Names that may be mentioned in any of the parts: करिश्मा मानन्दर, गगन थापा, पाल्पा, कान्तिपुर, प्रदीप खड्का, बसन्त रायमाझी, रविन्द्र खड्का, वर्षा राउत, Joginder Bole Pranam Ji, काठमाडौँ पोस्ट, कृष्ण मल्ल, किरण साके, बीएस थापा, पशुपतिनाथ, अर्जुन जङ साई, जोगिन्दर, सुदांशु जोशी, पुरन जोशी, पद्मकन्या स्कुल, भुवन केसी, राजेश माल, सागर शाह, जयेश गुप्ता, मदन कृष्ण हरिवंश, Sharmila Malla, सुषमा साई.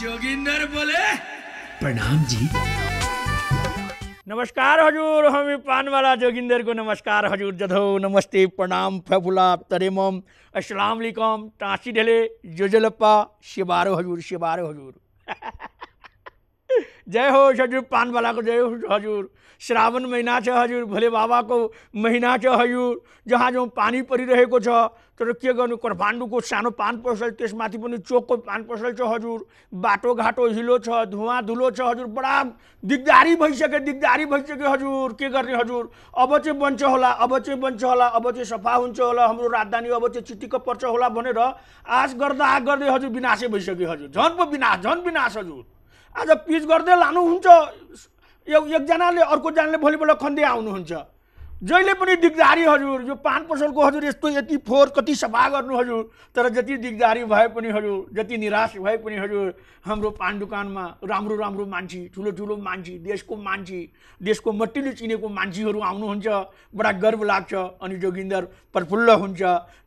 जोगिंदर बोले प्रणाम जी। नमस्कार हजूर, हमें पान वाला जोगिंदर को नमस्कार हजूर, जधो नमस्ते प्रणाम फैबुला तरेमम अस्सलाम वालेकुम टाँसी ढले जोजलप्पा शिवारो हजूर, शिवारो हजूर। जय हो हजूर पान वाला को, जय हो हजूर। श्रावण महीना छ हजूर, भोले बाबा को महीना छ हजूर। जहाँ जो पानी परिरहेको छ तर के गर्नु, कर्भाण्डुको सानो पान पसल, त्यसमाथि पनि चोकको पान पसल छ हजुर। बाटोघाटो हिलो छ, धुवाँ धुलो छ हजुर, बडा दिगदारी भइसक्यो, दिगदारी भइसक्यो हजुर। के गर्ने हजुर, अब चाहिँ बन्छ होला, अब चाहिँ बन्छ होला, अब चाहिँ सफा हुन्छ होला हाम्रो राजधानी, अब चाहिँ चिटिक्क पर्छ होला भनेर आश गर्दा गर्दै हजुर विनाशै भइसक्यो हजुर। झन् पो विनाश, झन् विनाश हजुर। आज पिच गर्दै लानुहुन्छ एकजनाले, अर्कोजनाले भोलिपल्ट खन्दै आउनुहुन्छ। जहिले पनि दिगदारी हजुर। यो पान पसलको हजुर यस्तो यति फोहोर कति सफा गर्नु हजुर, तर जति दिगदारी भए पनि हजुर, जति निराश भए पनि हजुर, हाम्रो पान दुकानमा राम्रो राम्रो मान्छे, ठुलो ठुलो मान्छे, देशको मान्छे, देशको मट्टीले चिनेको मान्छेहरू आउनुहुन्छ। बडा गर्व लाग्छ अनि जोगिन्दर प्रफुल्ल हुन्छ,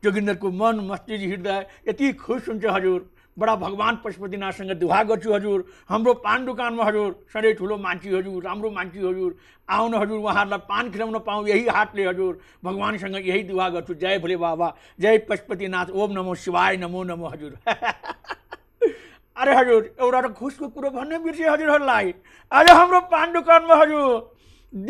जोगिन्दरको मन मस्तिष्क हृदय यति खुश हुन्छ हजुर। बड़ा भगवान पशुपतिनाथसँग दुआ गर्छु हजुर, हाम्रो पान दुकानमा हजुर सधैँ ठुलो मान्छे हजुर, राम्रो मान्छे हजुर आउनु हजुर, उहाँहरूलाई पान खिलाउन पाऊँ यही हातले हजुर भगवानसँग यही दुआ गर्छु। जय भोले बाबा, जय पशुपतिनाथ, ओम नमो शिवाय, नमो नमो हजुर। अरे हजुर एउटा त खुसको कुरो भन्ने बिर्सेँ हजुरहरूलाई। आज हाम्रो पान दुकानमा हजुर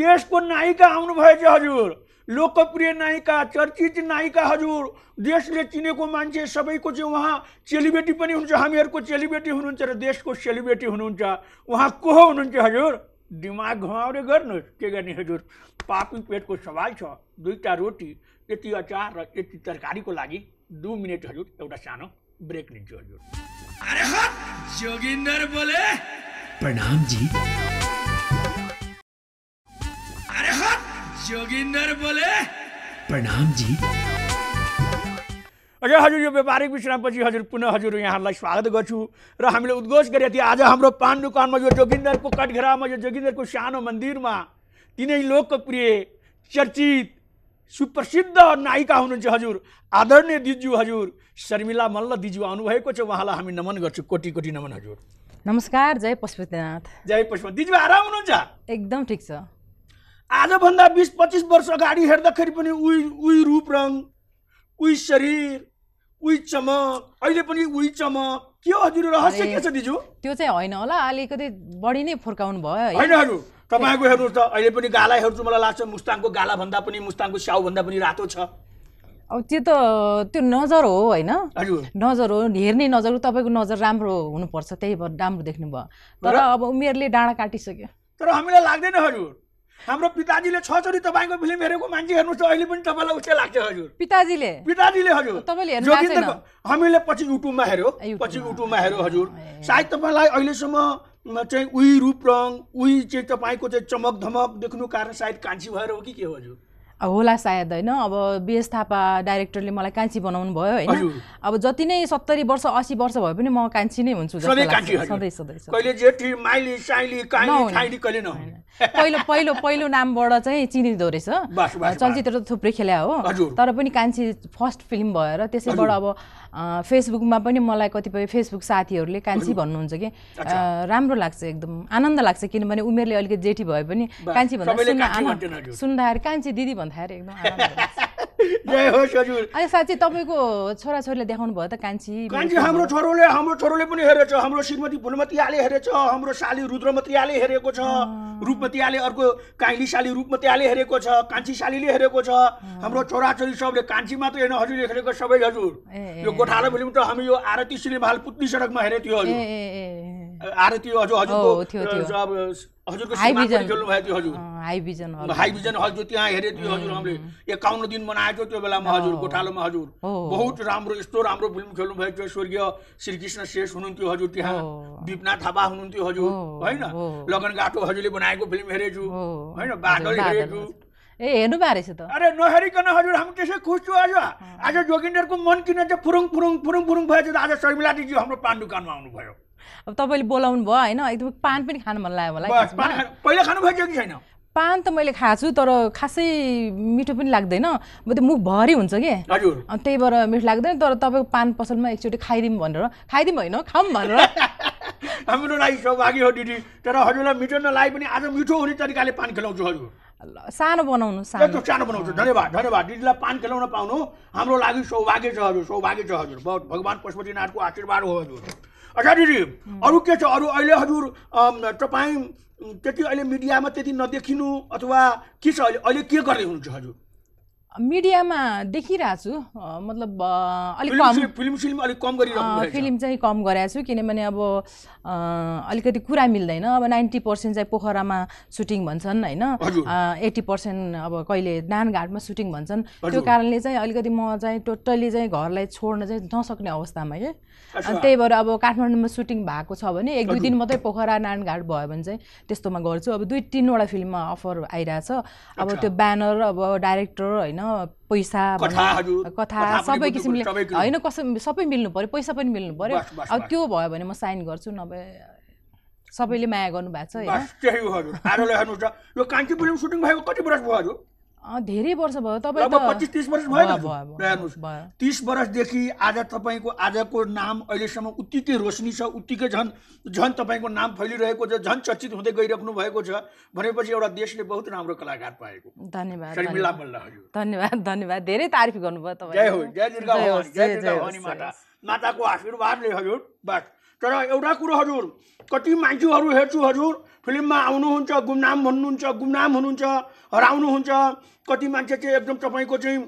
देशको नायिका आउनुभएछ हजुर, लोकप्रिय नायिका, चर्चित नायिका हजुर, देशले चिनेको मान्छे, सबैको चाहिँ उहाँ सेलिब्रेटी पनि हुन्छ, हामीहरूको सेलिब्रेटी हुनुहुन्छ र देशको सेलिब्रेटी हुनुहुन्छ। उहाँ को हुनुहुन्छ हजुर? दिमाग घुमाउने गर्नुहोस्, के गर्ने हजुर। पापी पेटको सवाल छ, दुईटा रोटी, यति अचार र यति तरकारीको लागि 2 मिनट हजुर एउटा सानो ब्रेक लिन्छु हजुर। अरे जोगिन्दर बोले प्रणाम जी। जोगिन्दर बोले प्रणाम जी। अझ हजुर यो व्यापारिक विश्रामपछि हजुर पुनः हजुर यहाँहरूलाई स्वागत गर्छु र हामीले उद्घोष गरे कि आज हाम्रो पान दुकानमा यो जोगिन्दरको कटघरामा, यो जोगिन्दरको सानो मन्दिरमा तिनै लोकप्रिय चर्चित सुप्रसिद्ध नायिका हुनुहुन्छ हजुर, आदरणीय दिज्यू हजुर शर्मिला मल्ल दिज्यू आउनुभएको छ। उहाँलाई हामी नमन गर्छौँ, कोटी कोटी नमन हजुर। नमस्कार, जय पशुपतिनाथ। जय पशुपति दिज्यू, आराम हुनुहुन्छ? एकदम ठिक छ। आजभन्दा 20-25 वर्ष अगाडि हेर्दाखेरि पनि उही उही रूप रङ, उही शरीर, उही चमक, अहिले पनि उही चमक, के हजुर रहस्य के छ दिजु? त्यो चाहिँ होइन होला, अलिकति बढी नै फुर्काउनु भयो होइन हजुर। तपाईँको हेर्नुहोस् त, अहिले पनि गाला हेर्छु, मलाई लाग्छ मुस्ताङको गाला भन्दा पनि, मुस्ताङको स्याउ भन्दा पनि रातो छ। अब त्यो त त्यो नजर हो होइन, नजर हो, हेर्ने नजर हो। तपाईँको नजर राम्रो हुनुपर्छ, त्यही भएर राम्रो देख्नु भयो। तर अब उमेरले डाँडा काटिसक्यो। तर हामीलाई लाग्दैन हजुर, हाम्रो पिताजीले 6 चोटि तपाईको फिल्म हेरेको मान्छे हेर्नु त अहिले पनि तपाईलाई उच्च लाग्छ हजुर। पिताजीले पिताजीले हजुर, तपाईले हेर्नु भएको छैन। हामीले पछि युट्युबमा हेर्यो, पछि युट्युबमा हेर्यो हजुर। सायद तपाईलाई अहिलेसम्म चाहिँ उही रूप रङ, उही चाहिँ तपाईको चाहिँ चमक धमक देख्नु कारण सायद कान्छी भएर हो कि के हो हजुर? होला सायद होइन। अब बीएस थापा डाइरेक्टरले मलाई कान्छी बनाउनु भयो होइन। अब जति नै 70 वर्ष 80 वर्ष भए पनि म कान्छी नै हुन्छु जस्तो लाग्छ, सधैँ सधैँ। कहिले जेठी माइली साइली काइली छाइली कहिले नहुने। पहिलो पहिलो पहिलो नामबाट चाहिँ चिनिदो रहेछ, चलचित्र त थुप्रै खेल्या हो, तर पनि कान्छी फर्स्ट फिल्म भएर त्यसैबाट अब फेसबुकमा पनि मलाई कतिपय फेसबुक साथीहरूले कान्छी भन्नुहुन्छ कि राम्रो लाग्छ, एकदम आनन्द लाग्छ। किनभने उमेरले अलिकति जेठी भए पनि कान्छी भन्दा सुन्दाखेरि कान्छी दिदी भन्दा साँच्चै तपाईँको छोराछोरीले देखाउनु भयो त कान्छी। हाम्रो छोरोले, हाम्रो छोरोले पनि हेरेछ, हाम्रो श्रीमती फुलमतीयाले हेरेछ, हाम्रो साली रुद्रमतीयाले हेरेको छ, रूपमतीयाले अर्को काइली साली रूपमतीयाले हेरेको छ, कान्छी सालीले हेरेको छ। हाम्रो छोराछोरी सबले कान्छी मात्र होइन हजुर हेरेको सबै हजुर। यो गोठालो फिल्म त हामी यो आरती श्रीमाल पुत्नी सडकमा हेरेको थियो हजुर। आरती हजुर हजुरको हजुरको हाई भिजन हजुर त्यहाँ हेरेको थियो हजुर। हामीले 51 दिन बनाएको त्यो बेलामा हजुर गोठालोमा हजुर। बहुत राम्रो, यस्तो राम्रो फिल्म खेल्नुभएको थियो। स्वर्गीय श्रीकृष्ण श्रेष्ठ हुनुहुन्थ्यो हजुर, त्यहाँ विपना थापा हुनुहुन्थ्यो हजुर होइन। लगनगाटो हजुरले बनाएको फिल्म हेरेछु होइन, बादल हेरेछु। ए हेर्नु भए रहेछ त? अरे नहेरिकन हजुर हामी त्यसै खुस छु आज। आज जोगिन्दरको मन किन चाहिँ फुरुङ फुरुङ फुरुङ फुरुङ भएछ त? आज शर्मिला दिज्यू हाम्रो पान दुकानमा आउनुभयो। अब तपाईँले बोलाउनु भयो होइन, एकदम पान पनि खानु मन लाग्यो मलाई। पहिला खानु भएको कि छैन? पान त मैले खान्छु तर खासै मिठो पनि लाग्दैन, म त मुख भरि हुन्छ कि त्यही भएर मिठो लाग्दैन। तर तपाईँको पान पसलमा एकचोटि खाइदिउँ भनेर, खाइदिउँ होइन खाऊँ भनेर हाम्रो लागि सौभाग्य हो दिदी तर हजुरलाई मिठो नलाइ पनि आज मिठो हुने तरिकाले पान खिलाउँछु हजुर अल्लाह सानो बनाउनु सानो सानो बनाउँछु धन्यवाद धन्यवाद दिदीलाई पान खिलाउन पाउनु हाम्रो लागि सौभाग्य छ हजुर बहुत भगवान पशुपतिनाथको आशीर्वाद हो हजुर अच्छा दिदी अरु के छ अरु अहिले हजुर तपाई त्यति अहिले मिडियामा त्यति नदेखिनु अथवा के छ अहिले के गर्दै हुनुहुन्छ हजुर मिडियामा देखिराछु मतलब अलिक कम फिल्म अलिक कम गरिराख्नु भएको छ फिल्म चाहिँ कम गरेछु किनभने अब अलिकति कुरा मिल्दैन अब 90% चाहिँ पोखरामा सुटिङ भन्छन् हैन 80% अब कहिले दानघाटमा सुटिङ भन्छन् त्यो कारणले चाहिँ अलिकति म चाहिँ टोटली चाहिँ घरलाई छोड्न चाहिँ नसक्ने अवस्थामा के अनि त्यही भएर अब काठमाडौँमा सुटिङ भएको छ भने एक दुई दिन मात्रै पोखरा दानघाट भयो भने चाहिँ त्यस्तोमा गर्छु अब दुई तीन वटा फिल्ममा अफर आइराछ अब त्यो ब्यानर अब डाइरेक्टर हैन पैसा कथा सबै किसिमले हैन सबै मिल्नु पर्यो पैसा पनि मिल्नु पर्यो अब त्यो भयो भने म साइन गर्छु नभए सबैले माया गर्नु भएको छ हैन त्यही हो हजुर आरोले हेर्नु छ यो कान्ति फिल्म सुटिङ भएको कति वर्ष भयो हजुर धेरै वर्ष भयो तपाईं त 25-30 वर्ष भयो 30 वर्ष देखि आज तपाईंको आजको नाम अहिले सम्म उतिकै रोशनी छ उतिकै झन तपाईंको नाम फैलिरहेको छ झन चर्चित हुँदै गइराख्नु भएको छ भनेपछि एउटा देशले बहुत राम्रो कलाकार पाएको धन्यवाद शर्मिला मल्ल हजुर धन्यवाद धन्यवाद धेरै तारिफ गर्नुभयो तपाईं जय हो जय दुर्गा भवानी माता माताको आशीर्वादले हजुर बस तर एउटा कुरा हजुर कति मान्छेहरु हेर्छु हजुर फिल्ममा आउनुहुन्छ गुमनाम हुनुहुन्छ हराउनु हुन्छ कति मान्छे चाहिँ एकदम तपाईको चाहिँ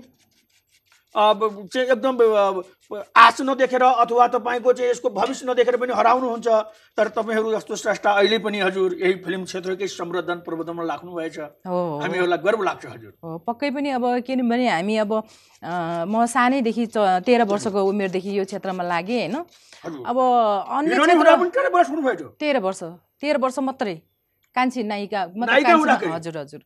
एकदम आश नदेखेर अथवा तपाईको चाहिँ यसको भविष्य नदेखेर पनि हराउनु हुन्छ तर तपाईहरु जस्तो श्रेष्ठ अहिले पनि हजुर यही फिल्म क्षेत्रकै संवर्धन प्रबन्धनमा लाग्नु भएछ हामीहरुलाई गर्व लाग्छ हजुर पक्कै पनि अब किनभने हामी अब म सानै देखि 13 वर्षको उमेर देखि यो क्षेत्रमा लागे हैन अब अन्य क्षेत्र 13 वर्ष मात्रै कान्छी नायिका मात्रै हजुर हजुर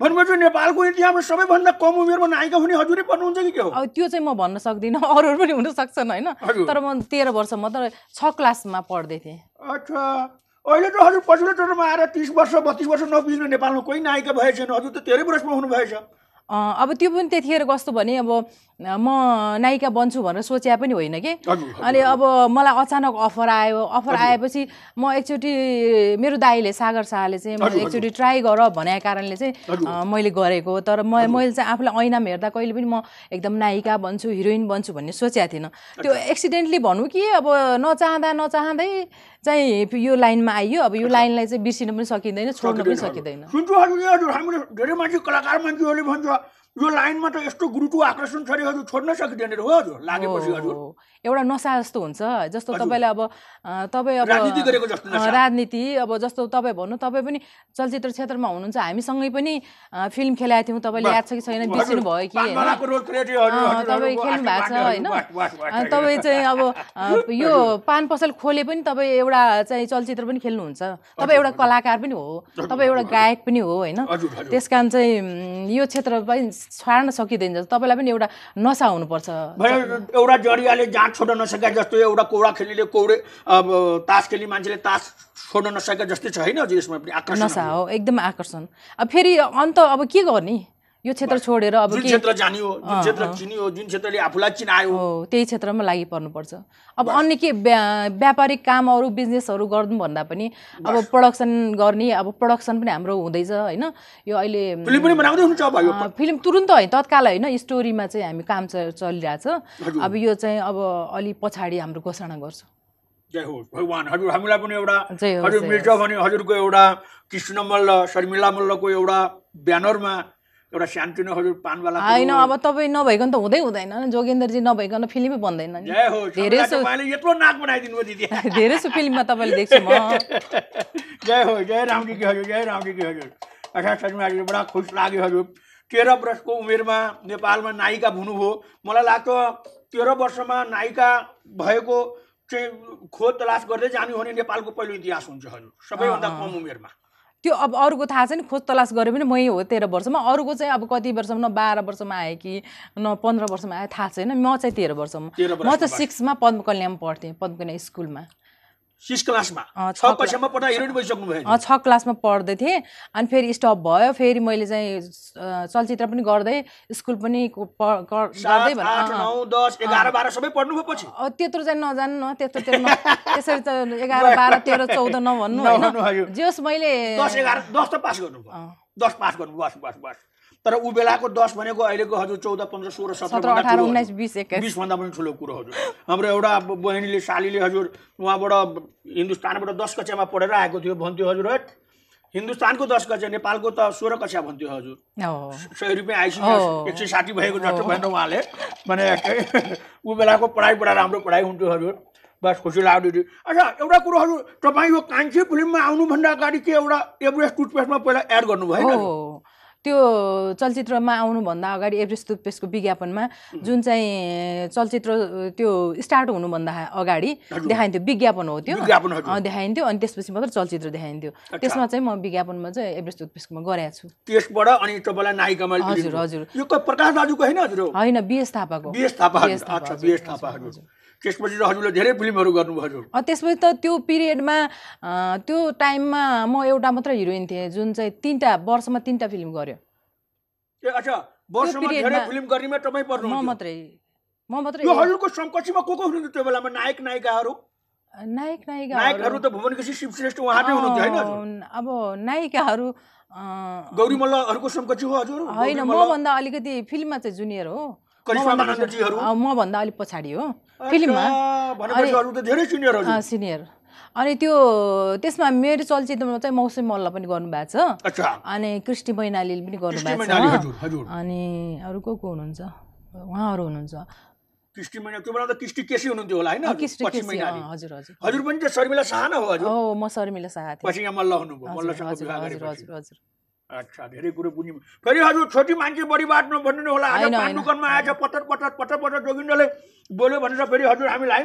भन्नुहुन्छ नेपालको इतिहासमा सबैभन्दा कम उमेरमा नायिका हुने हजुरले भन्नुहुन्छ कि के हो अब त्यो चाहिँ म भन्न सक्दिन अरूहरु पनि हुन सक्छन् हैन तर म 13 वर्ष मात्रै 6 क्लासमा पढ्दै थिए अच्छा अहिले त हजुर पछिल्लो चरणमा आएर 30 वर्ष 32 वर्ष नबित्नु नेपालमा कोही नायिका भए छैन हजुर त 13 वर्षमा हुनु भएछ अब त्यो पनि त्यतिखेर कस्तो भने अब म नायिका बन्छु भनेर सोचेया पनि होइन के अनि अब मलाई अचानक अफर आएपछि म एकचोटी मेरो दाइले सागर शाहले चाहिँ म एकचोटी ट्राई गर भनेको कारणले चाहिँ मैले गरेको तर मैले चाहिँ आफुलाई ऐनामा हेर्दा कहिले पनि म एकदम नायिका बन्छु हिरोइन बन्छु भन्ने सोचेया थिएन त्यो एक्सिडेन्टली भन्नु कि अब नचाहँदै चाहिँ यो लाइनमा आइयो अब यो लाइनलाई चाहिँ बिर्सिन पनि सकिदैन छोड्न पनि सकिदैन हाम्रो धेरै मान्छे कलाकार मान्छेहरूले भन्छ यो लाइनमा त यस्तो गुरुको आकर्षण छ रे हजुर छोड्न सकिदैन हो हजुर लागेपछि हजुर एउटा नशा जस्तो हुन्छ जस्तो तपाईले अब तपाई अब राजनीति गरेको जस्तो नशा राजनीति अब जस्तो तपाई भन्नु तपाई पनि चलचित्र क्षेत्रमा हुनुहुन्छ हामी सँगै पनि फिल्म खेलाए थियौ तपाईले याद छ कि छैन बिर्सिनु भयो कि तपाई खेल्नु भएको छ हैन अनि तपाई चाहिँ अब यो पान पसल खोले पनि तपाई एउटा चाहिँ चलचित्र पनि खेल्नु हुन्छ तपाई एउटा कलाकार पनि हो तपाई एउटा गायक पनि हो हैन त्यसकारण चाहिँ यो क्षेत्र पनि छाड्न सकिदैन जस्तो तपाईलाई पनि एउटा नशा हुनु पर्छ एउटा जडियाले जान छोड्न नसके जस्तो एउटा कोडा खेलीले कोडे अब तास खेली मान्छेले तास छोड्न नसके जस्तै छ हैन हजुर यसमा पनि आकर्षण नशा हो एकदम आकर्षण अब फेरि अन्त अब के गर्ने यो क्षेत्र छोडेर अब के क्षेत्र जानियो जुन क्षेत्र चिनियो जुन क्षेत्रले आफुलाई चिनायो हो त्यही क्षेत्रमा लागि पर्नु पर्छ अब अन्य के व्यापारिक कामहरु बिजनेसहरु गर्नु भन्दा पनि अब प्रोडक्सन गर्ने अब प्रोडक्सन पनि हाम्रो हुँदैछ हैन यो अहिले फिल्म पनि बनाउँदै हुनुहुन्छ अब यो फिल्म तुरुन्त हैन तत्काल हैन स्टोरीमा चाहिँ हामी काम चलिराछ अब यो चाहिँ अब अलि पछाडी हाम्रो घोषणा गर्छौं जय हो भगवान हजुर हामीलाई पनि एउटा हजुर मिल्छ भने हजुरको एउटा कृष्ण मल्ल शर्मिला मल्लको एउटा ब्यानरमा एउटा शान्ति हजुर पानवाला हैन अब तपाई नभइकन त हुँदैन जोगिन्दर जी नभइकन फिल्मै बन्दैन नि धेरै सो तपाईले यत्रो नाक बनाइदिनु हो दिदी धेरै सो फिल्ममा तपाईले देख्छु म जय हो जय रामजी की हजुर अच्छा शर्मिला जी बडा खुश लाग्यो हजुर 13 वर्षको उमेरमा नेपालमा नायिका हुनु हो मलाई लाग्छ 13 वर्षमा नायिका भएको चाहिँ खोज तलास गर्दै जानु हो भने नेपालको पहिलो इतिहास हुन्छ हजुर सबैभन्दा कम उमेरमा त्यो अब अरुको थाहा छैन खोज तलास गरे पनि मै हो 13 वर्षमा अरुको चाहिँ अब कति वर्षमा न 12 वर्षमा आए कि न 15 वर्षमा आए थाहा छैन म चाहिँ 13 वर्षमा म त 6 मा पद्मकन्यामा पढ्थे पद्मकन्या स्कुलमा 6 क्लास में 6 कक्षा में पढा हिरोइन भइसक्नु भयो नि 6 क्लास में पढ्दै थिए अनि फेरि स्टप भयो फेरि मैले चाहिँ चलचित्र पनि गर्दै स्कुल पनि गर्दै भने 9 10 11 12 सबै पढ्नु भयो पछि त्यत्रो चाहिँ नजान्न न त्यत्रो न त्यसरी त 11 12 13 14 न भन्नु हैन जस मैले 10 11 10 त पास गर्नु भयो 10 पास गर्नु बस बस बस तर उ बेलाको 10 भनेको अहिलेको हजुर 14 15 16 17 18 19 20 21 20 भन्दा पनि ठुलो कुरा हजुर हाम्रो एउटा बहिनीले सालीले हजुर उहाँबाट हिन्दुस्तानबाट 10 कक्षामा पढेर आएको थियो भन्थ्यो हजुर हिन्दुस्तानको 10 कक्षा नेपालको त 16 कक्षा भन्थ्यो हजुर 100 रुपैयाँ आइसियो 160 भएको जस्तो भन्नु उहाँले भने उ बेलाको पढाइ बडा राम्रो पढाइ हुन्थ्यो हजुर बस खुशी लाग्यो। अच्छा एउटा कुरा हजुर तपाई यो कान्छे फिल्ममा आउनु भन्दा अगाडि के एउटा एभरेस्ट टुथपेस्टमा पहिला एड गर्नु भयो हैन त्यो चलचित्रमा आउनु भन्दा अगाडि एभरेस्ट टुथपेस्टको विज्ञापनमा जुन चाहिँ चलचित्र त्यो स्टार्ट हुनु भन्दा अगाडि देखाइन्थ्यो विज्ञापन हो त्यो देखाइन्थ्यो अनि त्यसपछि मात्र चलचित्र देखाइन्थ्यो त्यसमा चाहिँ म विज्ञापनमा चाहिँ एभरेस्ट टुथपेस्टमा गरेको छु त्यसबाट अनि तपाईलाई नायिकामा हजुर हजुर यो क प्रकाश दाजुको हैन हजुर हैन बीएस थापाको अच्छा बीएस थापा हजुर त्यसपछि त हजुरले धेरै फिल्महरु गर्नु भयो हजुर त्यसपछि त त्यो पिरियडमा त्यो टाइममा म एउटा मात्र हिरोइन थिए जुन चाहिँ वर्षमा 3 फिल्म गर्यो। अच्छा वर्षमा धेरै फिल्म गर्नेमा तपाई पर्नु म मात्रै यो हजुरको समकक्षीमा को हुनुहुन्थ्यो त्यो बेलामा नायक नायिकाहरु त भुवन केसी शिवश्रेष्ठ उहाँ नै हुनुहुन्थ्यो हैन अब नायिकाहरु गौरी मल्लहरुको समकक्षी हो हजुर हैन म भन्दा अलिकति फिल्ममा चाहिँ जुनियर हो म भन्दा अलि पछाडी हो फिल्ममा भनेपछि अरु त धेरै सिनियर हो सिनियर अनि त्यो त्यसमा मेरो चलचित्रमा चाहिँ मौसमी मल्ल पनि गर्नु भएको छ अनि कृष्टि मैनालीले पनि गर्नु भएको छ अनि अरु को को हुनुहुन्छ उहाँहरु हुनुहुन्छ कृष्टि मैनाली त्यो बेला त कृष्टि केसी हुनुहुन्थ्यो होला हैन कृष्टि मैनाली हजुर हजुर हजुर पनि त शर्मिला शाह न हो हजुर हो म शर्मिला शाह थिए पछि यहाँ मल्ल हुनुभयो मल्लसँग विवाह गरे हजुर हजुर अच्छा धेरै कुरो बुझ्नु फेरि हजुर छोटी मान्छे बढी बात नभन्नु होला आज पाण्डुकनमा आएछ पटर पटर जोगिन्द्रले बोल्यो भनेर फेरि हजुर हामीलाई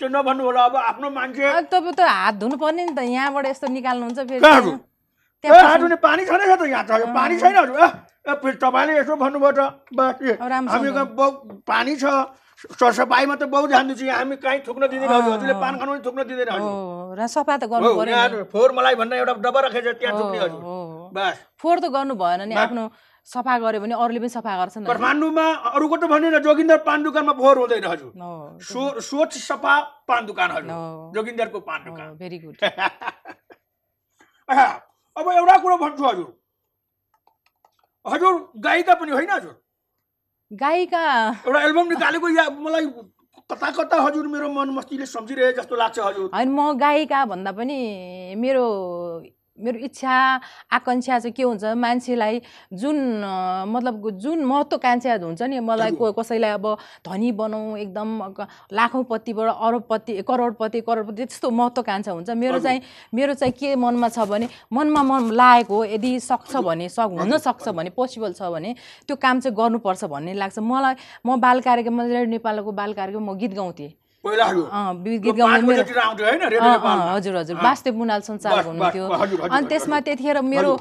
त्यो नभन्नु होला अब आफ्नो मान्छे तब त हात धुनु पर्ने नि त यहाँबाट यस्तो निकाल्नु हुन्छ फेरि त्यहाँ हात धुने पानी छैन त यहाँ त पानी छैन हजुर ए फेरि तपाईले यसो भन्नुभयो त हामीको पानी छ सरसफाइमा त बहुत ध्यान दिन्छ हामी कहीँ थुक्न दिँदैन हजुरले पान खानु पनि थुक्न दिँदैन हजुर सफा त गर्नु पर्यो फोहोर मलाई भन्दा एउटा डब्बा राखेछ त्यहाँ थुक्ने हजुर बस फोहोर त गर्नु भएन नि आफ्नो सफा गर्यो भने अरूले पनि सफा गर्छन् काठमाडौँमा अरूको त भन्दैन जोगिन्दर पान दुकानमा फोहोर हुँदैन हजुर स्वच्छ सफा पान दुकान हजुर जोगिन्दरको पान दुकान भेरी गुड। अब एउटा कुरा भन्छु हजुर हजुर गायिका पनि होइन हजुर गायिका एउटा एल्बम निकालेको या मलाई कता कता हजुर मेरो मन मस्तीले सम्झिरहे जस्तो लाग्छ हजुर हैन म गायिका भन्दा पनि मेरो मेरो इच्छा आकांक्षा चाहिँ के हुन्छ मान्छेलाई जुन मतलब जुन महत्वाकांक्षा हुन्छ नि मलाई कसैलाई अब धनी बनाऊ एकदम लाखौंपतिबाट अरबपति करोडपति त्यस्तो महत्वाकांक्षा हुन्छ मेरो चाहिँ के मनमा छ भने मनमा मन लागेको हो यदि सक्छ भने हुन सक्छ भने पोसिबल छ भने त्यो काम चाहिँ गर्नुपर्छ भन्ने लाग्छ मलाई। म बाल कार्यक्रममा नेपालको बाल कार्यक्रममा म गीत गाउँथे हजुर हजुर वास्ते मुनाल संसारको हुनुहुन्थ्यो अनि त्यसमा त्यतिखेर मेरो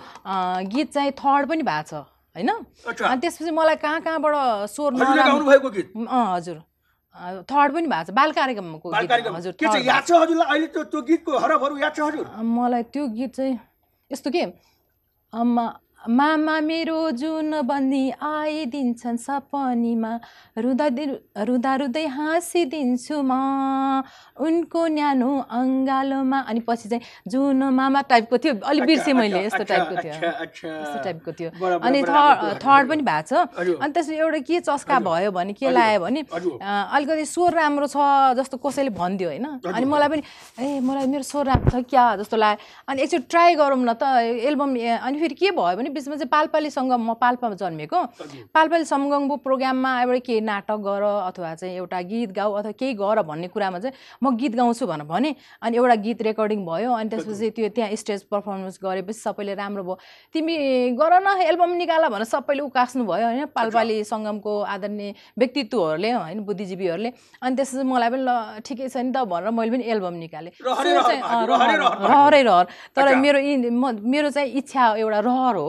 गीत चाहिँ थर्ड पनि भएको छ हैन अनि त्यसपछि मलाई कहाँ-कहाँबाट स्वर नगाउनु भएको गीत हजुर थर्ड पनि भएको छ बाल कार्यक्रमको गीत हजुर के चाहिँ याद छ हजुरलाई अहिले त्यो गीतको हरफहरु याद छ हजुर मलाई त्यो गीत चाहिँ यस्तो के मामा मेरो जुन बन्दी आइदिन्छन् सपनीमा रुँदै हाँसिदिन्छु म उनको न्यानो अङ्गालोमा अनि पछि चाहिँ जुन मामा टाइपको थियो अलि बिर्सेँ मैले यस्तो टाइपको थियो अनि थर्ड पनि भएको छ अनि त्यसपछि एउटा के चस्का भयो भने के लाग्यो भने अलिकति स्वर राम्रो छ जस्तो कसैले भनिदियो होइन अनि मलाई पनि ए मलाई मेरो स्वर राम्रो छ क्या जस्तो लाग्यो अनि एकचोटि ट्राई गरौँ न त एल्बम अनि फेरि के भयो भने बिचमा चाहिँ पाल्पालीसँग म पाल्पामा जन्मेको पाल्पालीसँगको प्रोग्राममा एउटा केही नाटक गर अथवा चाहिँ एउटा गीत गाऊ अथवा केही गर भन्ने कुरामा चाहिँ म गीत गाउँछु भनेर भने अनि एउटा गीत रेकर्डिङ भयो अनि त्यसपछि त्यो त्यहाँ स्टेज पर्फर्मेन्स गरेपछि सबैले राम्रो भयो तिमी गर न एल्बम निकाल भनेर सबैले उकास्नु भयो हैन पाल्पाली सङ्गमको आदरणीय व्यक्तित्वहरूले हैन बुद्धिजीवीहरूले अनि त्यसपछि मलाई पनि ल ठिकै छ नि त भनेर मैले पनि एल्बम निकालेँ रहरै रहर तर मेरो चाहिँ इच्छा एउटा रहर हो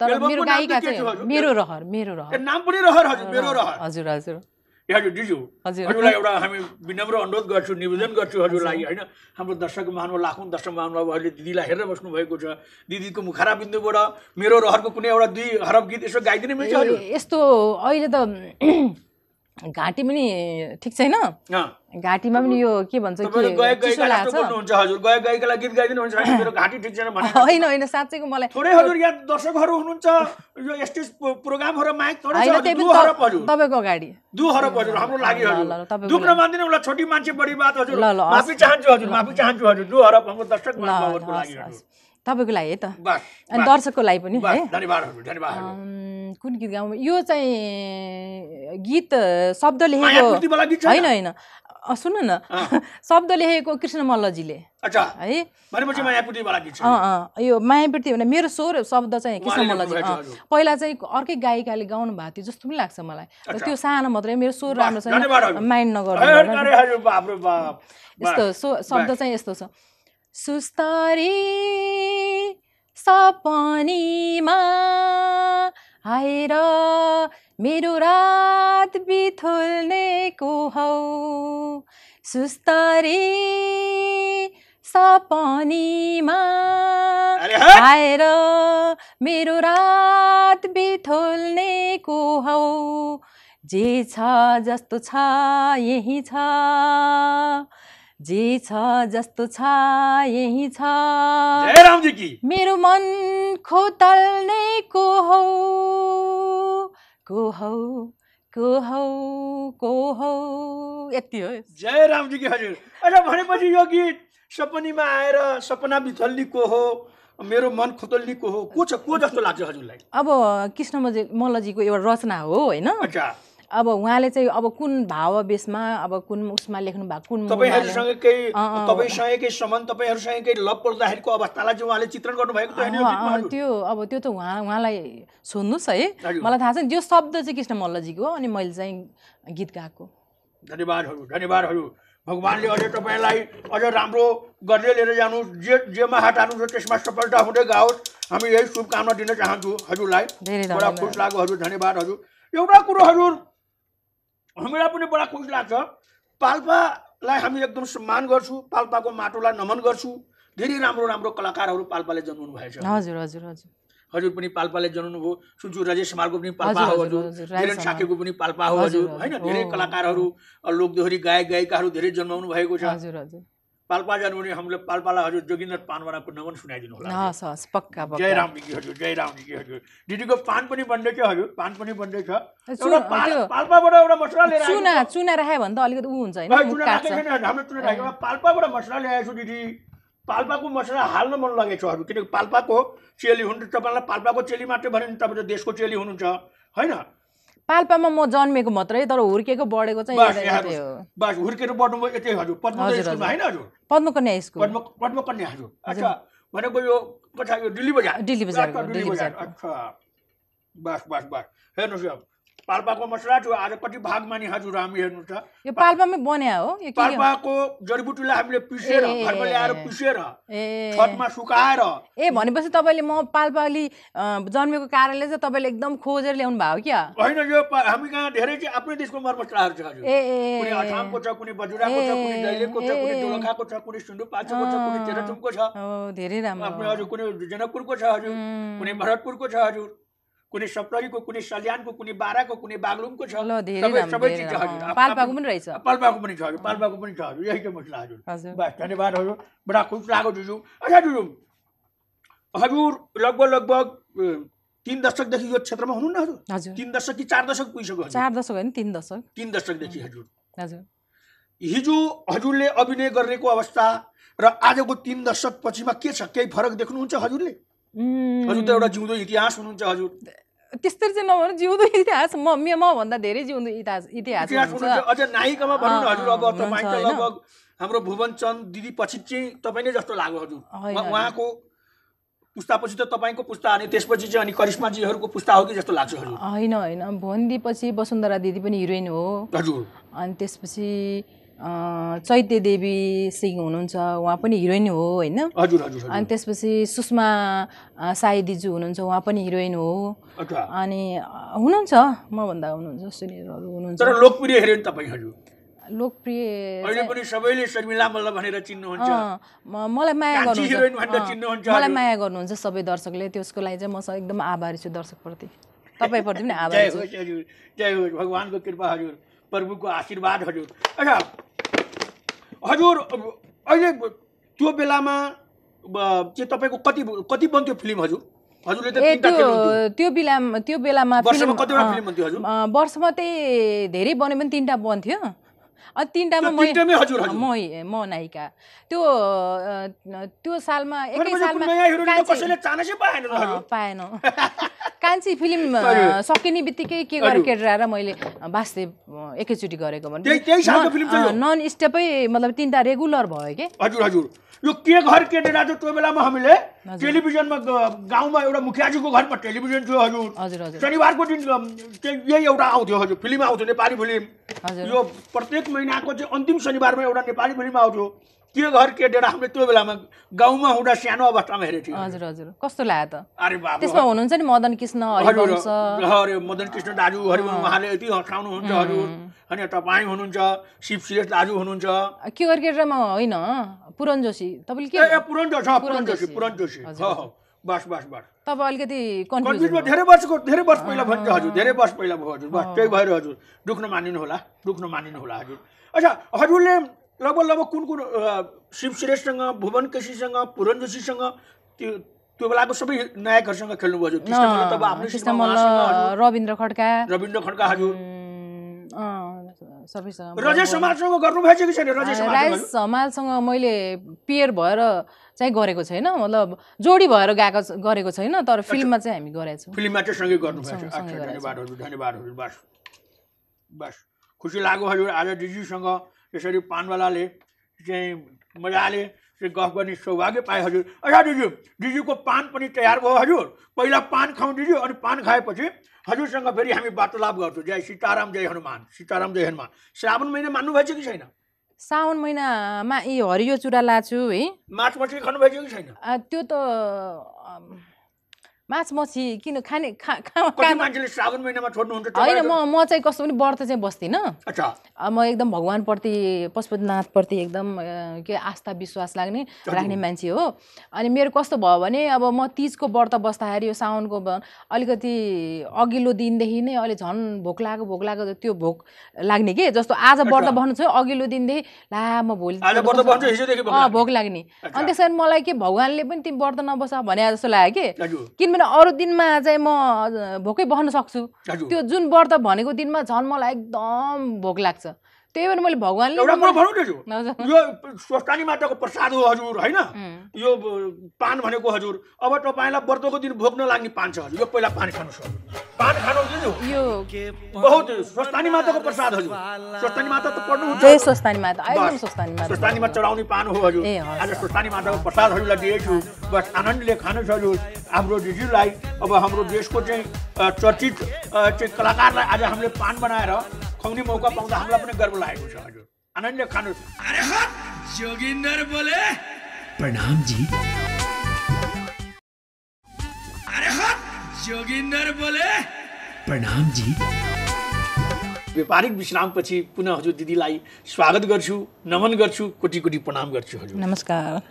तर मेरो गायिका चाहिँ मेरो रहर मेरो रहर नाम पनि रहर हजुर मेरो रहर हजुर हजुर हजुरज्यू हजुरलाई एउटा हामी विनम्र अनुरोध गर्छु, निवेदन गर्छु हजुरलाई हैन। हाम्रो दर्शक महानुभाव, लाखौं दर्शक महानुभावहरुले दिदीलाई हेरेर बस्नु भएको छ। दिदीको मुखरा बिन्दुबाट मेरो रहरको कुनै एउटा दुई हरफ गीत यसो गाइदिनु मिल्छ हजुर? यस्तो अहिले त घाटी पनि ठीक छैन, घाटीमा पनि यो के भन्छ के गर्नुहुन्छ हजुर? गए गएका गीत गाइदिनु हुन्छ मेरो घाटी ठीक छैन भन्नु हैन हैन, साच्चैको मलाई थोरै हजुर यहाँ दर्शकहरु हुनुहुन्छ, यो स्टेज प्रोग्रामहरु माइक थोरै छ तपाईको गाडी दुहरु हजुर हाम्रो लागि हजुर। दुख नमान्दिनु होला, छोटी मान्छे बढी बात हजुर, माफी चाहन्छु हजुर, माफी चाहन्छु हजुर। दुहरु हाम्रो दर्शक मान्छेहरुको लागि हजुर, तपाईको लागि है त, अनि दर्शकको लागि पनि है। धन्यवाद हजुर, धन्यवाद। कुन गीत गाउँ? यो चाहिँ गीत शब्द लेखेको हैन हैन, सुन्नु न, शब्द लेखेको कृष्ण मल्लजीले। अच्छा है, भनेपछि मायापुति वाला गीत छ। यो मायापुति भने मेरो स्वर शब्द चाहिँ कृष्ण मल्लजी। पहिला चाहिँ अर्कै गायिकाले गाउनु भएको थियो जस्तो पनि लाग्छ मलाई, त्यो सानो मात्रै मेरो स्वर राम्रो छैन, माइन्ड नगर्नु यस्तो। शब्द चाहिँ यस्तो छ। सुस्तारी सपनीमा आएर मेरो रात बिथुल्ने को हौ, सुस्तारी सपनीमा आएर मेरो रात बिथुल्ने को हौ, जे छ जस्तो छ यही छ, जे छ जस्तो छ यही छ, मेरो मन खोतल्ने को हौ, को हौ को हौ को हौ, यति हो। जय रामजी की हजुर। अच्छा भनेपछि यो गीत सपनीमा आएर सपना बिथल्ने को हो, मेरो मन खोतल्ने को हो, को छ को जस्तो लाग्छ हजुरलाई? अब कृष्ण मल्लजीको एउटा रचना हो होइन। अच्छा अब उहाँले चाहिँ अब कुन भाववेशमा अब कुन उसमा लेख्नु भएको, कुन तपाईँसँगै सम्बन्ध, तपाईँहरूसँगै लभ पर्दाखेरिको अवस्थालाई चाहिँ उहाँले चित्रण गर्नु भएको थियो त्यो। अब त्यो त उहाँलाई सोध्नुहोस् है, मलाई थाहा छैन। त्यो शब्द चाहिँ कृष्ण मल्लजीको हो अनि मैले चाहिँ गीत गाएको। धन्यवादहरू, धन्यवादहरू। भगवानले अझै तपाईँलाई अझ राम्रो गर्दै लिएर जानु, जेमा हात हाल्नुहुन्छ त्यसमा सफलता हुँदै गाओस्, हामी यही शुभकामना दिन चाहन्छु हजुरलाई। बडा खुस लाग्यो हजुर, धन्यवाद हजुर। एउटा कुरो हजुर, हामीलाई पनि बडा खुसी लाग्छ, पाल्पालाई हामी एकदम सम्मान गर्छौँ, पाल्पाको माटोलाई नमन गर्छौँ। धेरै राम्रो राम्रो कलाकारहरू पाल्पाले जन्मनु भएको छ हजुर। हजुर हजुर हजुर पनि पाल्पाले जन्मनु भयो। सुन्छु राजेश मालको पनि पाल्पा हो हजुर, किरण साकेको पनि पाल्पा हो हजुर होइन। धेरै कलाकारहरू लोकदोहोरी गायक गायिकाहरू धेरै जन्माउनु भएको छ हजुर। हजुर पाल्पा जन्मने हामीले पाल्पालाई हजुर जोगिन्दर पानवालाको नमन सुनाइदिनु होला। हस् हस् पक्का पक्का। जय रामजी हजुर, जय रामजी हजुर। दिदीको पान पनि बन्दैछ हजुर, पान पनि बन्दैछ। पाल्पाबाट एउटा मसला लिएर आएको, चुना चुना राखे भन्दा अलिकति उ हुन्छ हैन, हाम्रो चुना राखेको पाल्पाबाट मसला ल्याएको दिदी। पाल्पाको मसला हाल्न मन लागेछ हजुर, किनकि पाल्पाको चेली हुनुहुन्छ। तपाईलाई पाल्पाको चेली मात्र भने तपाईँ देशको चेली हुनुहुन्छ हैन। पाल्पामा म जन्मेको मात्रै, तर हुर्केको बढेको चाहिँ बस हुर्केर बढ्नु भयो यतै हजुर। पद्मकन्या स्कुलमा हैन हजुर, पद्मकन्या स्कुल, पद्मकन्या हजुर। अच्छा भनेको यो कता यो दिल्ली बजार, दिल्ली बजार, दिल्ली बजार। अच्छा बस बस बस हेर्नुस् अब पाल्पाको मसला थियो आज कति भागमानी हजुर हामी हेर्नु त। यो पाल्पामै बन्या हो यो के? पाल्पाको जडीबुटीलाई हामीले पिसेर घरमा ल्याएर पिसेर छतमा सुकाएर। ए भनेपछि तपाईले म पाल्पाली जन्मेको कारणले चाहिँ तपाईले एकदम खोजेर ल्याउनु भयो क्या? हैन यो हामी कहाँ धेरै चाहिँ आफ्नै देशको मरमसलाहरु छ हजुर। कुनै अछामको छ, कुनै बजुराको छ, कुनै दैलेको छ, कुनै दोलखाको छ, कुनै सुन्दुपाचको छ, कुनै तेह्रथुमको छ। हो धेरै राम्रो आफ्नो हजुर। कुनै जनकपुरको छ हजुर, कुनै भरतपुरको छ हजुर, कुनै सप्तरीको, कुनै सल्यानको, कुनै बाराको, कुनै बागलुङको छ। सबै चिज हजुर पाल्पाको पनि रहेछ, पाल्पाको पनि छ हजुर, पाल्पाको पनि छ हजुर। यही चाहिँ मसला हजुर। बस धन्यवाद हजुर, बडा खुब लाग्यो जुजू। अच्छा जुजू हजुर लगभग लगभग 3 दशकदेखि यो क्षेत्रमा हुनुहुन्न हजुर? 3 दशक कि 4 दशक पुगिसक्यो? 4 दशक होइन 3 दशक, 3 दशकदेखि हजुर। हजुर हिजो हजुरले अभिनय गरेको अवस्था र आजको 3 दशक पछिमा के छ, केही फरक देख्नुहुन्छ हजुरले? हजुर त एउटा जिउँदो इतिहास हुनुहुन्छ हजुर। त्यस्तै चाहिँ नभनु जिउँदो इतिहास, म भन्दा धेरै जिउँदो इतिहास हुनुहुन्छ। अझ नायिकामा भन्नु न हजुर, अब तपाईँ त लगभग हाम्रो भुवन चन्द दिदी पछि चाहिँ तपाईँ नै जस्तो लाग्यो हजुर। उहाँको पुस्तापछि त तपाईँको पुस्ता अनि त्यसपछि चाहिँ अनि करिश्माजीहरूको पुस्ता हो कि जस्तो लाग्छ हजुर? हैन हैन, भुवन दिदी पछि वसुन्धरा दिदी पनि हिरोइन हो हजुर, अनि त्यसपछि चैत्य देवी सिंह हुनुहुन्छ, उहाँ पनि हिरोइन हो हैन। अनि त्यसपछि सुषमा साई दिजु हुनुहुन्छ, उहाँ पनि हिरोइन हो। अनि हुनुहुन्छ म भन्दा हुनुहुन्छ सिनियरहरु हुनुहुन्छ। तर लोकप्रिय हिरोइन तपाईहरु लोकप्रिय अहिले पनि सबैले शर्मिला मल्ल भनेर चिन्नुहुन्छ। मलाई माया गर्नुहुन्छ, मलाई माया गर्नुहुन्छ सबै दर्शकले, त्यसको लागि चाहिँ म एकदम आभारी छु दर्शकप्रति, तपाईप्रति पनि आभारी छु। जय हो, भगवानको कृपा हजुर, प्रभुको आशीर्वाद हजुर। अच्छा हजुर अहिले त्यो बेलामा चाहिँ तपाईको कति बन्थ्यो फिल्म हजुर? हजुरले त तीनटा खेल्नुहुन्थ्यो त्यो बेलामा। वर्षमा कतिवटा फिल्म बन्थ्यो हजुर? वर्षमा चाहिँ धेरै बन्यो भने तीनटा बन्थ्यो। अनि तीनटामा म नायिका। त्यो सालमा एकै सालमा कसैले चान्सै पाएन। कान्छी फिल्म सकिने बित्तिकै के गरेर केटाएर मैले वास्तव एकैचोटि गरेको भने नन स्टेपै मतलब तीनटा रेगुलर भयो के। हजुर हजुर यो के घर केटेरा थियो त्यो बेलामा हामीले टेलिभिजनमा गाउँमा एउटा मुखियाजीको घरमा टेलिभिजन थियो हजुर। शनिबारको दिन यही एउटा आउँथ्यो हजुर, फिल्म आउँथ्यो नेपाली फिल्म। यो प्रत्येक महिनाको चाहिँ अन्तिम शनिबारमा एउटा नेपाली फिल्म आउँथ्यो। के घर केटेरा हामीले त्यो बेलामा गाउँमा हुँदा सानो अवस्थामा हेरेको थियौँ। हजुर हजुर कस्तो लाग्यो त? अरे बाबा त्यसमा हुनुहुन्छ नि मदन कृष्ण हरिवंश। अरे मदन कृष्ण दाजु हरिवंश उहाँले यति हँसाउनु हुन्छ हजुर हैन। तपाई हुनुहुन्छ शिवशेष दाजु हुनुहुन्छ। के घर केटेरामा होइन पुरन जोशी। तपाईले के ए पुरन जोशी हो बस तब अलिकति कन्फ्युजमा धेरै वर्ष पहिला भन्छ हजुर, धेरै वर्ष पहिला भयो हजुर। बस त्यही भएर हजुर दुख्न मानिनु होला हजुर। अच्छा हजुरले लगभग कुन शिवश्रेष्ठसँग भुवन केसीसँग पुरन जोशीसँग त्यो बेलाको सबै नायकहरूसँग खेल्नुभयो हजुर। तब आफ्नो रविन्द्र खड्का हजुर सबैसँग रजेश समालसँग गर्नुभएको छ कि छैन? रजेश समालसँग मैले पेयर भएर चाहिँ गरेको छैन, मतलब जोडी भएर गरेको छैन, तर फिल्ममा चाहिँ हामी गरेछौँ। फिल्ममा चाहिँ सँगै गर्नुभएको छ। धन्यवाद हजुर बस खुसी लाग्यो हजुर आज दिदीसँग यसरी पानवालाले चाहिँ मजाले गफ गर्ने सौभाग्य पाएँ हजुर। अच्छा दिदीको पान पनि तयार भयो हजुर, पहिला पान खाउँ दिदी, अनि पान खाएपछि हजुरसँग फेरि हामी वार्तालाप गर्छौँ। जय सीताराम जय हनुमान, सीताराम जय हनुमान। श्रावण महिना मान्नु भएछ कि छैन? साउन महिनामा यी हरियो चुरा लाछु है। माछ मछली खानु भएछ कि छैन? त्यो त माछ मछली किन खाने मान्छेले श्रावण महिनामा छोड्नुहुन्छ? होइन म चाहिँ कस्तो पनि व्रत चाहिँ बस्दिनँ। अच्छा म एकदम भगवान्प्रति पशुपतिनाथप्रति एकदम के आस्था विश्वास राख्ने मान्छे हो। अनि मेरो कस्तो भयो भने अब म तीजको व्रत बस्दाखेरि यो साउनको अलिकति अघिल्लो दिनदेखि नै अलि झन् भोक लागेको त्यो भोक लाग्ने के जस्तो आज व्रत बस्नु छ अघिल्लो दिनदेखि ला म भोलि भोक लाग्ने। अनि त्यसरी मलाई के भगवान्ले पनि तिमी व्रत नबसा भने जस्तो लाग्यो कि, किनभने अरू दिनमा चाहिँ म भोकै बस्न सक्छु, त्यो जुन व्रत भनेको दिनमा झन् मलाई एकदम भोक लाग्छ। त्यही भएर मैले भगवान्ले एउटा कुरा भनौँ न यो स्वस्थानी माताको प्रसाद हो हजुर हैन। यो पान भनेको हजुर अब तपाईलाई व्रतको दिन भोक नलाग्ने पान छ हजुर। यो पहिला पान खानु यो बहुत स्वस्थानी माताको प्रसाद हजुर। स्वस्थानी माता त पढ्नु हुन्छ, जय स्वस्थानी माता, एकदम स्वस्थानीमा चढाउने पान हो हजुर। आज स्वस्थानी माताको प्रसाद हजुरलाई दिएछु, बस आनन्दले खानु छ हजुर हाम्रो दिदीलाई। अब हाम्रो देशको चाहिँ चर्चित चाहिँ कलाकारलाई आज हामीले पान बनाएर खुवाउने मौका पाउँदा हामीलाई पनि गर्व लागेको छ हजुर। आनन्दले खानु। अरे जोगिन्दर बोले प्रणाम जी, अरे जोगिन्दर बोले प्रणाम जी। व्यापारिक विश्रामपछि पुनः हजुर दिदीलाई स्वागत गर्छु, नमन गर्छु, कोटी कोटी प्रणाम गर्छु हजुर। नमस्कार।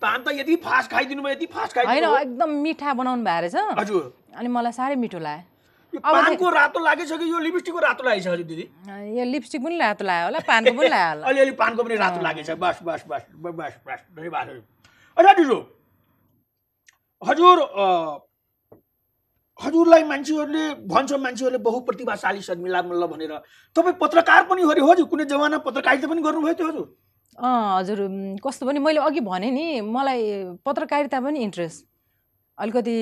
पान त यति फास्ट खाइदिनु भयो, यति फास्ट खाइदिनु हैन, एकदम मिठा बनाउनु भए रहेछ हजुर। अनि मलाई साह्रै मिठो लाग्यो। पानको रातो लागिसक्यो, यो लिपस्टिकको रातो लागेछ हजुर दिदी? यो लिपस्टिक पनि रातो लाग्यो होला, पानको पनि लाग्यो होला, अलिअलि पानको पनि रातो लागेछ। बस धन्यवाद हजुर। अच्छा दिदी हजुरलाई मान्छेहरूले भन्छ, मान्छेहरूले बहुप्रतिभाशाली शर्मिला मल्ल भनेर। तपाईँ पत्रकार पनि हो रे हजुर, कुनै जमाना पत्रकारिता पनि गर्नुभयो त्यो हजुर? हजुर कस्तो भने मैले अघि भने नि मलाई पत्रकारिता पनि इन्ट्रेस्ट, अलिकति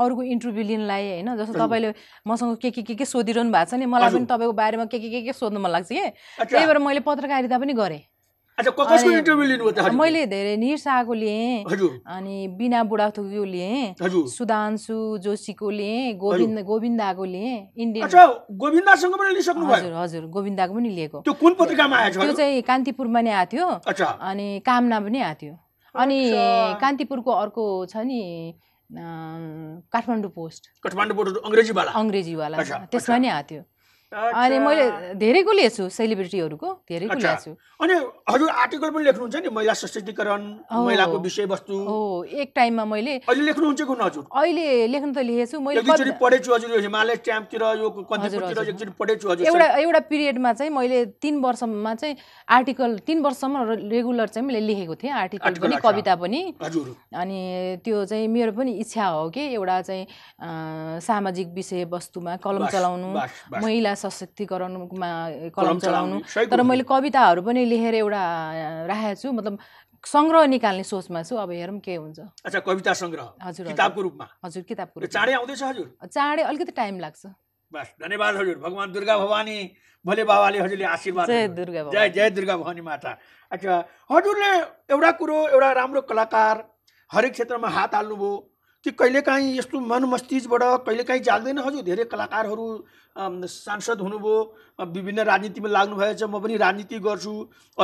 अरूको इन्टरभ्यू लिनलाई होइन। जस्तो तपाईँले मसँग के सोधिरहनु भएको छ नि, मलाई पनि तपाईँको बारेमा के सोध्नु मन लाग्छ कि, त्यही भएर मैले पत्रकारिता पनि गरेँ। अच्छा कसको इन्टरभ्यु लिनु भयो त हजुर? मैले धेरै निरसाको लिए अनि बिना बुढाथोकीको लिए, सुदांशु जोशीको लिए, गोविन्दाको लिए, इन्डियन। अच्छा गोविन्दासँग पनि लिसक्नु भयो? हजुर हजुर गोविन्दाको पनि लिएको। त्यो कुन पत्रिकामा आएछ? त्यो चाहिँ कान्तिपुरमा नै आथ्यो अनि कामना पनि आथ्यो अनि कान्तिपुरको अर्को छ नि काठमाडौँ पोस्ट, काठमाडौँ पोस्ट अंग्रेजीवाला, अंग्रेजीवाला त्यसमा नै आथ्यो। अनि मैले धेरैको लेख्छु सेलिब्रिटीहरुको धेरैको लेख्छु। अनि हजुर आर्टिकल पनि लेख्नुहुन्छ नि महिला सशक्तिकरण महिलाको विषयवस्तु? हो एक टाइममा मैले अहिले लेख्नुहुन्छ कुन हजुर? अहिले लेख्न त लेखेछु मैले एकचोटी पढेछु हजुर, यो हिमालय ट्याम्पतिर यो कन्टेन्टतिर एकचोटी पढेछु हजुर। एउटा पिरियडमा चाहिँ मैले 3 वर्षमा चाहिँ आर्टिकल 3 वर्षसम्म रेगुलर चाहिँ मैले लेखेको थिए आर्टिकल पनि कविता पनि हजुर। अनि त्यो चाहिँ मेरो पनि इच्छा हो के एउटा चाहिँ सामाजिक विषयवस्तुमा कलम चलाउनु, महिला सशक्तिकरणमा कलम चलाउनु। तर मैले कविताहरु पनि लेखेर एउटा राखेको छु, मतलब संग्रह निकाल्ने सोचमा छु, अब हेरौं के हुन्छ। अच्छा कविता संग्रह किताबको रूपमा? हजुर किताबको रूपमा। चाँडै आउँदैछ हजुर? चाँडै अलिकति टाइम लाग्छ। बस धन्यवाद हजुर। भगवान दुर्गा भवानी भोले बाबाले हजुरले आशीर्वाद दिनु। जय जय दुर्गा भवानी माता। अच्छा हजुरले एउटा कुरो एउटा राम्रो कलाकार हरेक क्षेत्रमा हात हाल्नु भो कि कहिलेकाहीँ यस्तो मन मस्तिष्कबाट कहिलेकाहीँ जाल्दैन हजुर? धेरै कलाकारहरू सांसद हुनुभयो, विभिन्न राजनीतिमा लाग्नु भएछ, म पनि राजनीति गर्छु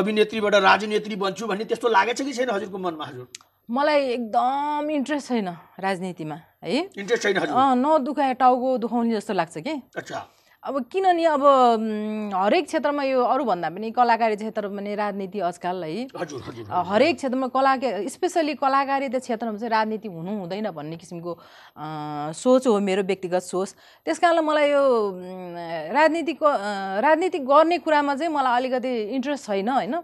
अभिनेत्रीबाट राजनेत्री बन्छु भन्ने त्यस्तो लागेछ कि छैन हजुरको मनमा हजुर? मलाई एकदम इन्ट्रेस्ट छैन राजनीतिमा है, इन्ट्रेस्ट छैन हजुर। नदुखाए टाउको दुखाउने जस्तो लाग्छ के। अच्छा अब किनभने अब हरेक क्षेत्रमा यो अरु भन्दा पनि कलाकारी क्षेत्रमा पनि राजनीति आजकल है हरेक क्षेत्रमा स्पेशली कलाकारी क्षेत्रमा चाहिँ राजनीति हुनु हुँदैन भन्ने किसिमको सोच हो मेरो व्यक्तिगत सोच। त्यसकारण मलाई यो राजनीति गर्ने कुरामा चाहिँ मलाई अलिकति इन्ट्रेस्ट छैन हैन।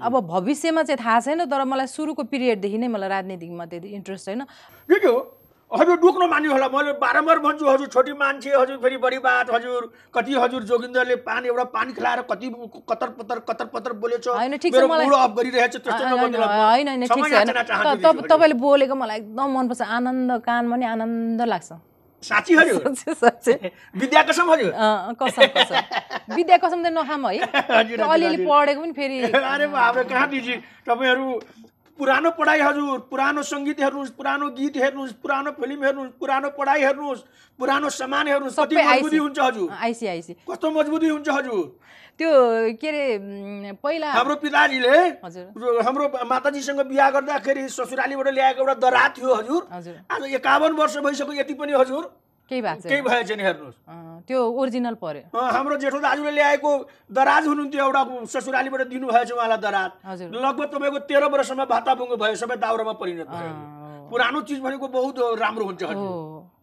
अब भविष्यमा चाहिँ थाहा छैन, तर मलाई सुरुको पिरियडदेखि नै मलाई राजनीतिमा त्यति इन्ट्रेस्ट छैन। हजुर दुख्नु मान्यो होला, मैले बारम्बार भन्छु हजुर छोटी मान्छे हजुर फेरि बढी बात हजुर। कति हजुर जोगिन्दरले पानी एउटा पानी खिलाएर कति कतर पतर बोलेछ, मेरो मुड अफ गरिरहेछ त्यस्तो नभन्नु होला। हैन हैन ठीक छ, तपाईले बोलेको मलाई एकदम मन पर्छ, आनन्द कानमा नि आनन्द लाग्छ। साच्चै हजुर? साच्चै विद्या कसम हजुर? कसम विद्या कसम त नखाम है अलिअलि पढेको पनि फेरि। अरे हाम्रो कहाँ दिजी तपाईहरु पुरानो पढाइ हजुर, पुरानो संगीत हेर्नुस्, पुरानो गीत हेर्नुस्, पुरानो फिल्म हेर्नुस्, पुरानो पढाइ हेर्नुस्, पुरानो सामान हेर्नुस्, कति मजबुती हुन्छ हजुर। आइसी कस्तो मजबुती हुन्छ हजुर। त्यो के रे पहिला हाम्रो पिताजीले हाम्रो माताजीसँग बिहा गर्दाखेरि ससुरालीबाट ल्याएको एउटा दरा थियो हजुर, आज 51 वर्ष भइसक्यो यति पनि हजुर केही भएको छैन। हेर्नुस् त्यो ओरिजिनल पर्यो। हाम्रो जेठो दाजुले ल्याएको दराज हुनुहुन्थ्यो, एउटा ससुरालीबाट दिनुभएछ उहाँलाई दराज, लगभग तपाईँको 13 वर्षमा भाताभुङ्गो भयो, सबै दाउरामा परिणत भयो। पुरानो चिज भनेको बहुत राम्रो हुन्छ हजुर,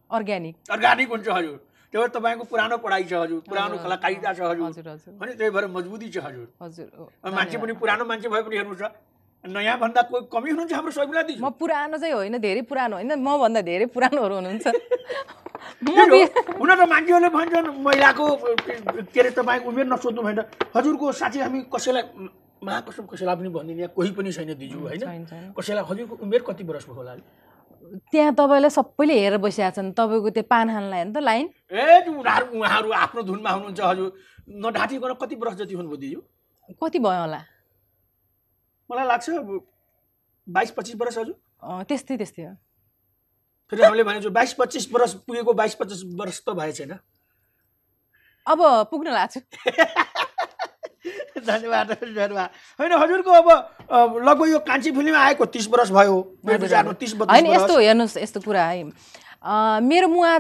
अर्ग्यानिक अर्ग्यानिक हुन्छ हजुर। त्यो भएर तपाईँको पुरानो पढाइ छ हजुर, पुरानो कलाकारिता छ हजुर अनि त्यही भएर मजबुती छ हजुर। मान्छे पनि पुरानो मान्छे भए पनि हेर्नु छ, नयाँ भन्दा कोही कमी हुनुहुन्छ हाम्रो शर्मिला दिदी? म पुरानो चाहिँ होइन, धेरै पुरानो होइन, म भन्दा धेरै पुरानोहरू हुनुहुन्छ। हुन त मान्छेहरूले भन्छन् महिलाको के अरे तपाईँको उमेर नसोध्नु भएन हजुरको, साँच्चै हामी कसैलाई महाकसम कसैलाई पनि भनिदिने यहाँ कोही पनि छैन दिजु होइन। कसैलाई हजुरको उमेर कति वर्षको होला? त्यहाँ तपाईँलाई सबैले हेरेर बसिरहेको छन्, तपाईँको त्यो पानहानलाई होइन त लाइन ए उहाँहरू आफ्नो धुनमा हुनुहुन्छ हजुर। नढाँटिकन कति वर्ष जति हुनुभयो दिजु? कति भयो होला? मलाई लाग्छ 22-25 वर्ष हजुर। त्यस्तै त्यस्तै हो। फेरि हामीले भनेको 22-25 वर्ष पुगेको 22-25 वर्ष त भए छैन, अब पुग्न लाग्छ। धन्यवाद धन्यवाद। होइन हजुरको अब लगभग यो कान्छी फिल्म आएको 30 वर्ष भयो होइन? यस्तो हेर्नुहोस् यस्तो कुरा है, मेरो मुवा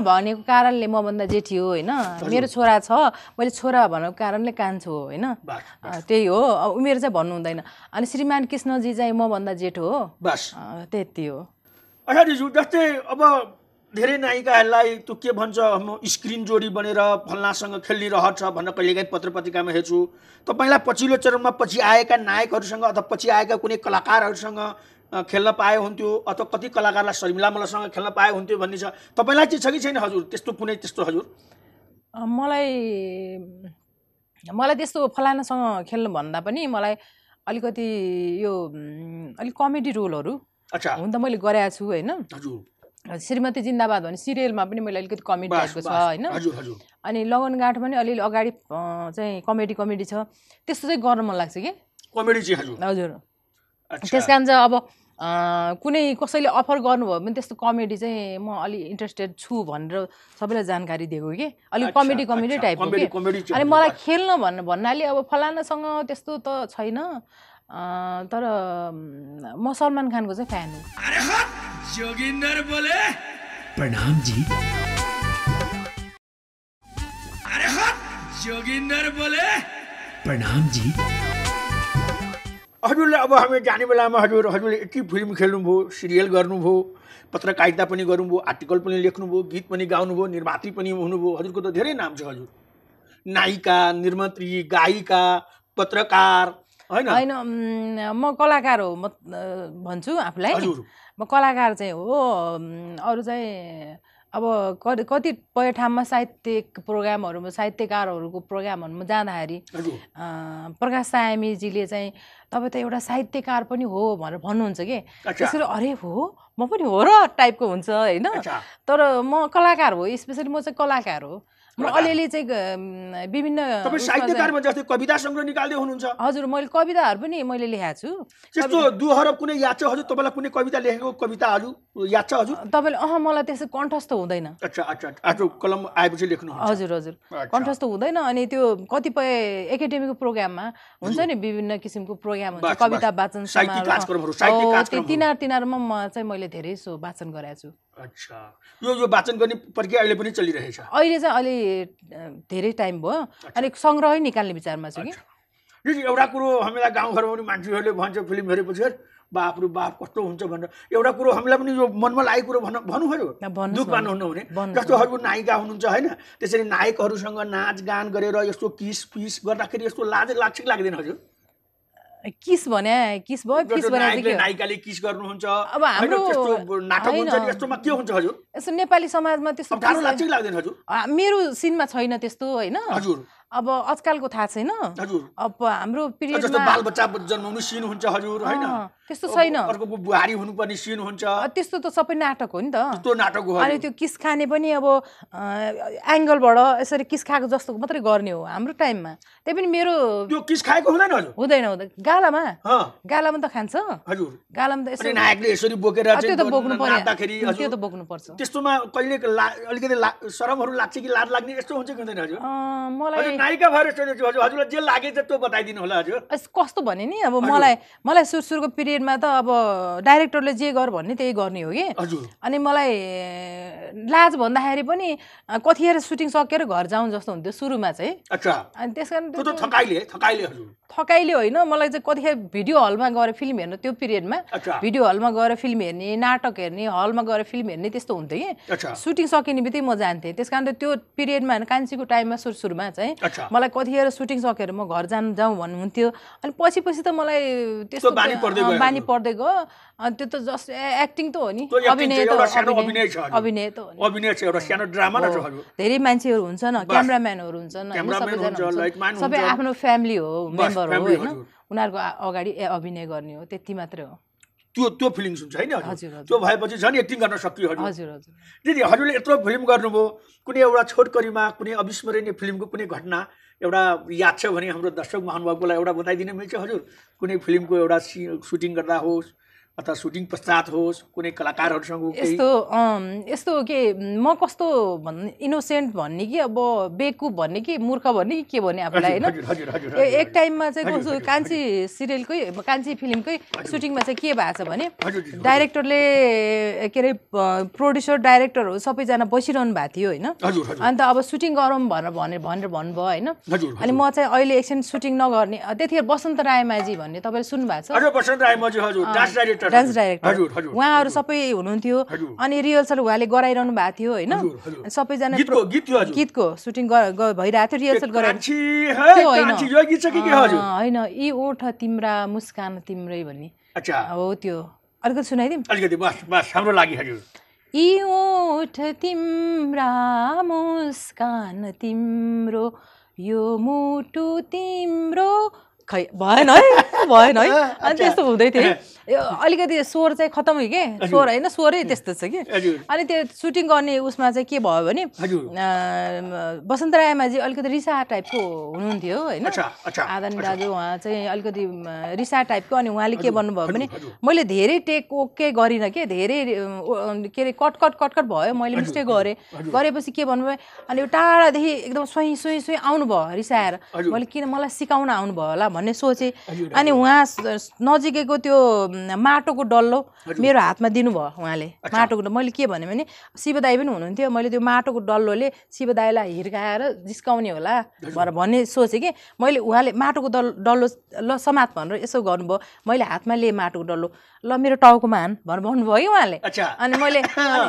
भनेको कारणले म भन्दा जेठी हो होइन, मेरो छोरा छ मैले छोरा भनेको कारणले कान्छो हो होइन, त्यही हो उमेर चाहिँ भन्नु हुँदैन। अनि श्रीमान कृष्णजी चाहिँ म भन्दा जेठो हो, त्यति हो। अच्छा दिजु जस्तै अब धेरै नायिकाहरूलाई त्यो के भन्छ स्क्रिन जोडी बनेर फल्नासँग खेलिरहन्छ भनेर कहिलेकाहीँ पत्र पत्रिकामा हेर्छु। तपाईँलाई पछिल्लो चरणमा पछि आएका नायकहरूसँग अथवा पछि आएका कुनै कलाकारहरूसँग खेल्न पाए हुन्थ्यो अथवा कति कलाकारलाई शर्मिला मल्लसँग खेल्न पाए हुन्थ्यो भन्ने छ, तपाईँलाई चाहिँ छ कि छैन हजुर त्यस्तो कुनै त्यस्तो हजुर? मलाई त्यस्तो फलानासँग खेल्नु भन्दा पनि मलाई अलिकति यो अलिक कमेडी रोलहरू हुन त मैले गरेको छु होइन श्रीमती जिन्दाबाद भन्ने सिरियलमा पनि मैले अलिकति कमेडी टाइपको छ हैन अनि लगनगाठ पनि अलि अगाडि चाहिँ कमेडी छ त्यस्तो चाहिँ गर्न मन लाग्छ के कमेडी चाहिँ हजुर त्यसकारण चाहिँ अब कुनै कसैले अफर गर्नुभयो भने त्यस्तो कमेडी चाहिँ म अलि इन्ट्रेस्टेड छु भनेर सबैलाई जानकारी दिएको के अलि कमेडी टाइपको के अनि मलाई खेल्न भन्नाले अब फलानासँग त्यस्तो त छैन तर म सलमान खानको चाहिँ फ्यान हो जोगिन्दर बोले प्रणाम जी अरे जोगिन्दर बोले प्रणाम जी हजुरले अब हामी जाने बेलामा हजुरले यति फिल्म खेल्नुभयो सिरियल गर्नुभयो पत्रकारिता पनि गर्नुभयो आर्टिकल पनि लेख्नुभयो गीत पनि गाउनुभयो निर्मात्री पनि हुनुभयो हजुरको त धेरै नाम छ हजुर नायिका निर्मात्री गायिका पत्रकार हैन म कलाकार हो म भन्छु आफुलाई म कलाकार चाहिँ हो अरु चाहिँ अब कतिपय ठाउँमा साहित्यिक प्रोग्रामहरुमा साहित्यकारहरुको प्रोग्रामहरुमा जाँदाखेरि प्रकाश सायमीजीले चाहिँ तपाई त एउटा साहित्यकार पनि हो भनेर भन्नुहुन्छ के त्यसैले अरे हो म पनि हो र टाइपको हुन्छ हैन तर म कलाकार हो स्पेशली म चाहिँ कलाकार हो म अलिअलि चाहिँ विभिन्न तपाई साहित्यकारमा जस्तै कविता संग्रह निकाल्दै हुनुहुन्छ हजुर मैले कविताहरु पनि मैले लेखेको छु त्यस्तो दोहोरो कुनै याद छ हजुर तपाईलाई कुनै कविता लेखेको कविताहरु याद छ हजुर तपाईले अह मलाई त्यसै कण्ठस्थ हुँदैन अच्छा अच्छा आज कलम आएपछि लेख्नु हुन्छ हजुर हजुर कण्ठस्थ हुँदैन अनि त्यो कतिपय एकेडेमिक प्रोग्राममा हुन्छ नि विभिन्न किसिमको प्रोग्राम हुन्छ कविता वाचन साहित्य कार्यक्रमहरु साहित्य कार्यक्रम तिनारमा म चाहिँ मैले धेरै सो वाचन गरेको छु अच्छा यो वाचन गर्ने प्रक्रिया अहिले पनि चलिरहेछ अहिले चाहिँ अलि धेरै टाइम भयो अनि संग्रह निकाल्ने विचारमा छु कि जुन एउटा कुरो हामीलाई गाउँ घरमा पनि मान्छेहरूले भन्छ फिल्म हेरेपछि बाप रु बाप कस्तो हुन्छ भनेर एउटा कुरो हामीलाई पनि यो मनमा लागेको कुरो भन्नु भयो दुख मान्नु हुने जस्तोहरुको नायिका हुनुहुन्छ हैन त्यसरी नायकहरुसँग नाच गान गरेर यस्तो किस पिस गर्दाखेरि यस्तो लाज लाग्छ कि लाग्दैन हजुर किस भने किस भयो किस भने चाहिँ नायिकाले किस गर्नुहुन्छ अब हाम्रो त्यस्तो नाटक हुन्छ नि त्यस्तोमा के हुन्छ हजुर यसो नेपाली समाजमा त्यस्तो गाह्रो लाग्छ कि लाग्दैन हजुर मेरो सिनमा छैन त्यस्तो हैन हजुर अब आजकलको थाहा छैन हजुर अब हाम्रो पिरियडमा जस्तो बाल बच्चा जन्माउने सिन हुन्छ हजुर हैन त्यस्तो छैन अर्को बुहारी हुनुपर्ने सिन हुन्छ त्यस्तो त सबै नाटक हो नि त त्यो नाटक हो अनि त्यो किस खाने पनि अब एंगलबाट यसरी किस खाएको जस्तो मात्रै गर्ने हो हाम्रो टाइममा त्यै पनि मेरो त्यो किस खाएको हुँदैन हजुर हुँदैन गालामा गालामा त खान्छ हजुर गालामा त यसरी नायकले यसरी बोकेर चाहिँ त्यो त बोक्नु पर्छ त्यस्तोमा कहिले अलिकति शरमहरु लाग्छ कि लाज लाग्ने यस्तो हुन्छ कि हुँदैन हजुर मलाई नायिका भएर हजुरलाई जे लागे त्यो बताइदिनु होला हजुर कस्तो भने नि अब मलाई सुरसुरको पिरियडमा त अब डाइरेक्टरले जे गर भन्ने त्यही गर्ने हो के अनि मलाई लाज भन्दाखेरि पनि कतिखेर सुटिङ सकेर घर जाउँ जस्तो हुन्थ्यो सुरुमा चाहिँ अनि त्यसकारण त्यो थकाइले होइन मलाई चाहिँ कतिखेर भिडियो हलमा गएर फिल्म हेर्नु त्यो पिरियडमा भिडियो हलमा गएर फिल्म हेर्ने नाटक हेर्ने हलमा गएर फिल्म हेर्ने त्यस्तो हुन्थ्यो कि सुटिङ सकिने बित्तिकै म जान्थेँ त्यसकारण त्यो पिरियडमा होइन कान्छीको टाइममा सुरुमा चाहिँ मलाई कतिखेर सुटिङ सकेर म घर जाउँ भन्नुहुन्थ्यो अनि पछि त मलाई त्यस्तो बानी पर्दै गयो अनि त्यो त जस्ट एक्टिङ त हो नि अभिनय त हो नि धेरै मान्छेहरू हुन्छन् क्यामेराम्यानहरू हुन्छन् सबै आफ्नो फ्यामिली हो मेम्बर हो हैन उनीहरुको अगाडि अभिनय गर्ने हो त्यति मात्र हो त्यो फिलिङ हुन्छ हैन त्यो भएपछि झन् एक्टिङ गर्न सकियो हजुर हजुर दिदी हजुरले यत्रो फिल्म गर्नुभयो कुनै एउटा छोटकरीमा कुनै अविस्मरणीय फिल्मको कुनै घटना एउटा याद छ भने हाम्रो दर्शक महानुभावकोलाई एउटा बताइदिन मिल्छ हजुर कुनै फिल्मको एउटा सुटिङ गर्दा होस् अथवा सुटिङ पश्चात होस् कुनै कलाकारहरुसँग यस्तो के म कस्तो भन्ने इनोसेन्ट भन्ने कि अब बेवकूफ भन्ने कि मूर्ख भन्ने कि के भन्ने आफुलाई हैन एक टाइममा चाहिँ कस्तो कान्छी सिरियलकै कान्छी फिल्मकै सुटिङमा चाहिँ के भएको छ भने डाइरेक्टरले के रे प्रोड्युसर डाइरेक्टरहरु सबैजना बसिरहनु भएको थियो हैन अनि त अब सुटिङ गरौँ भनेर भन्नुभयो हैन अनि म चाहिँ अहिले एकछिन सुटिङ नगर्ने त्यतिखेर बसन्त रायमाझी भन्ने तपाईले सुन्नु भएको छ बसन्त रायमाझी हजुर डान्स डाइरेक्टर उहाँहरु सबै हुनुहुन्थ्यो अनि रिहर्सल उहाँले गराइरहनु भएको थियो हैन सबैजना गीतको सुटिङ भइरहेको थियो रिहर्सल गराइरहनु थियो हैन ई ओठ तिम्रा मुस्कान तिम्रै भन्ने अच्छा हो त्यो अलिकति सुनाइदिम अलिकति बस बस हाम्रो लागि हजुर ई ओठ तिम्रा मुस्कान तिम्रो यो मुटु तिम्रो खै भएन है अनि त्यस्तो हुँदै थियो अलिकति स्वर चाहिँ खत्तम हो कि स्वर हैन स्वरै त्यस्तो छ कि अनि त्यो सुटिङ गर्ने उसमा चाहिँ के भयो भने बसन्त रायमाझी अलिकति रिसा टाइपको हुनुहुन्थ्यो हैन आदन दाजु उहाँ चाहिँ अलिकति रिसा टाइपको अनि उहाँले के भन्नुभयो भने मैले धेरै टेक ओके गरिन के धेरै के रे कट कट कट कट भयो मैले मिस्टेक गरे गरेपछि के भन्नुभयो अनि यो टाढादेखि एकदम सोही सोही सोही आउनु भयो रिसाएर मैले किन मलाई सिकाउन आउनु भयो होला भन्ने सोचे अनि उहाँ नजिकैको त्यो माटोको डल्लो मेरो हातमा दिनुभयो उहाँले माटोको मैले के भने भने शिवदाई पनि हुनुहुन्थ्यो मैले त्यो माटोको डल्लोले शिवदाईलाई हिर्काएर जिस्काउने होला भनेर भन्ने सोचे कि मैले उहाँले माटोको डल्लो ल समात भनेर यसो गर्नुभयो मैले हातमा लिए माटोको डल्लो ल मेरो टाउकोमा हान भनेर भन्नुभयो कि उहाँले अनि मैले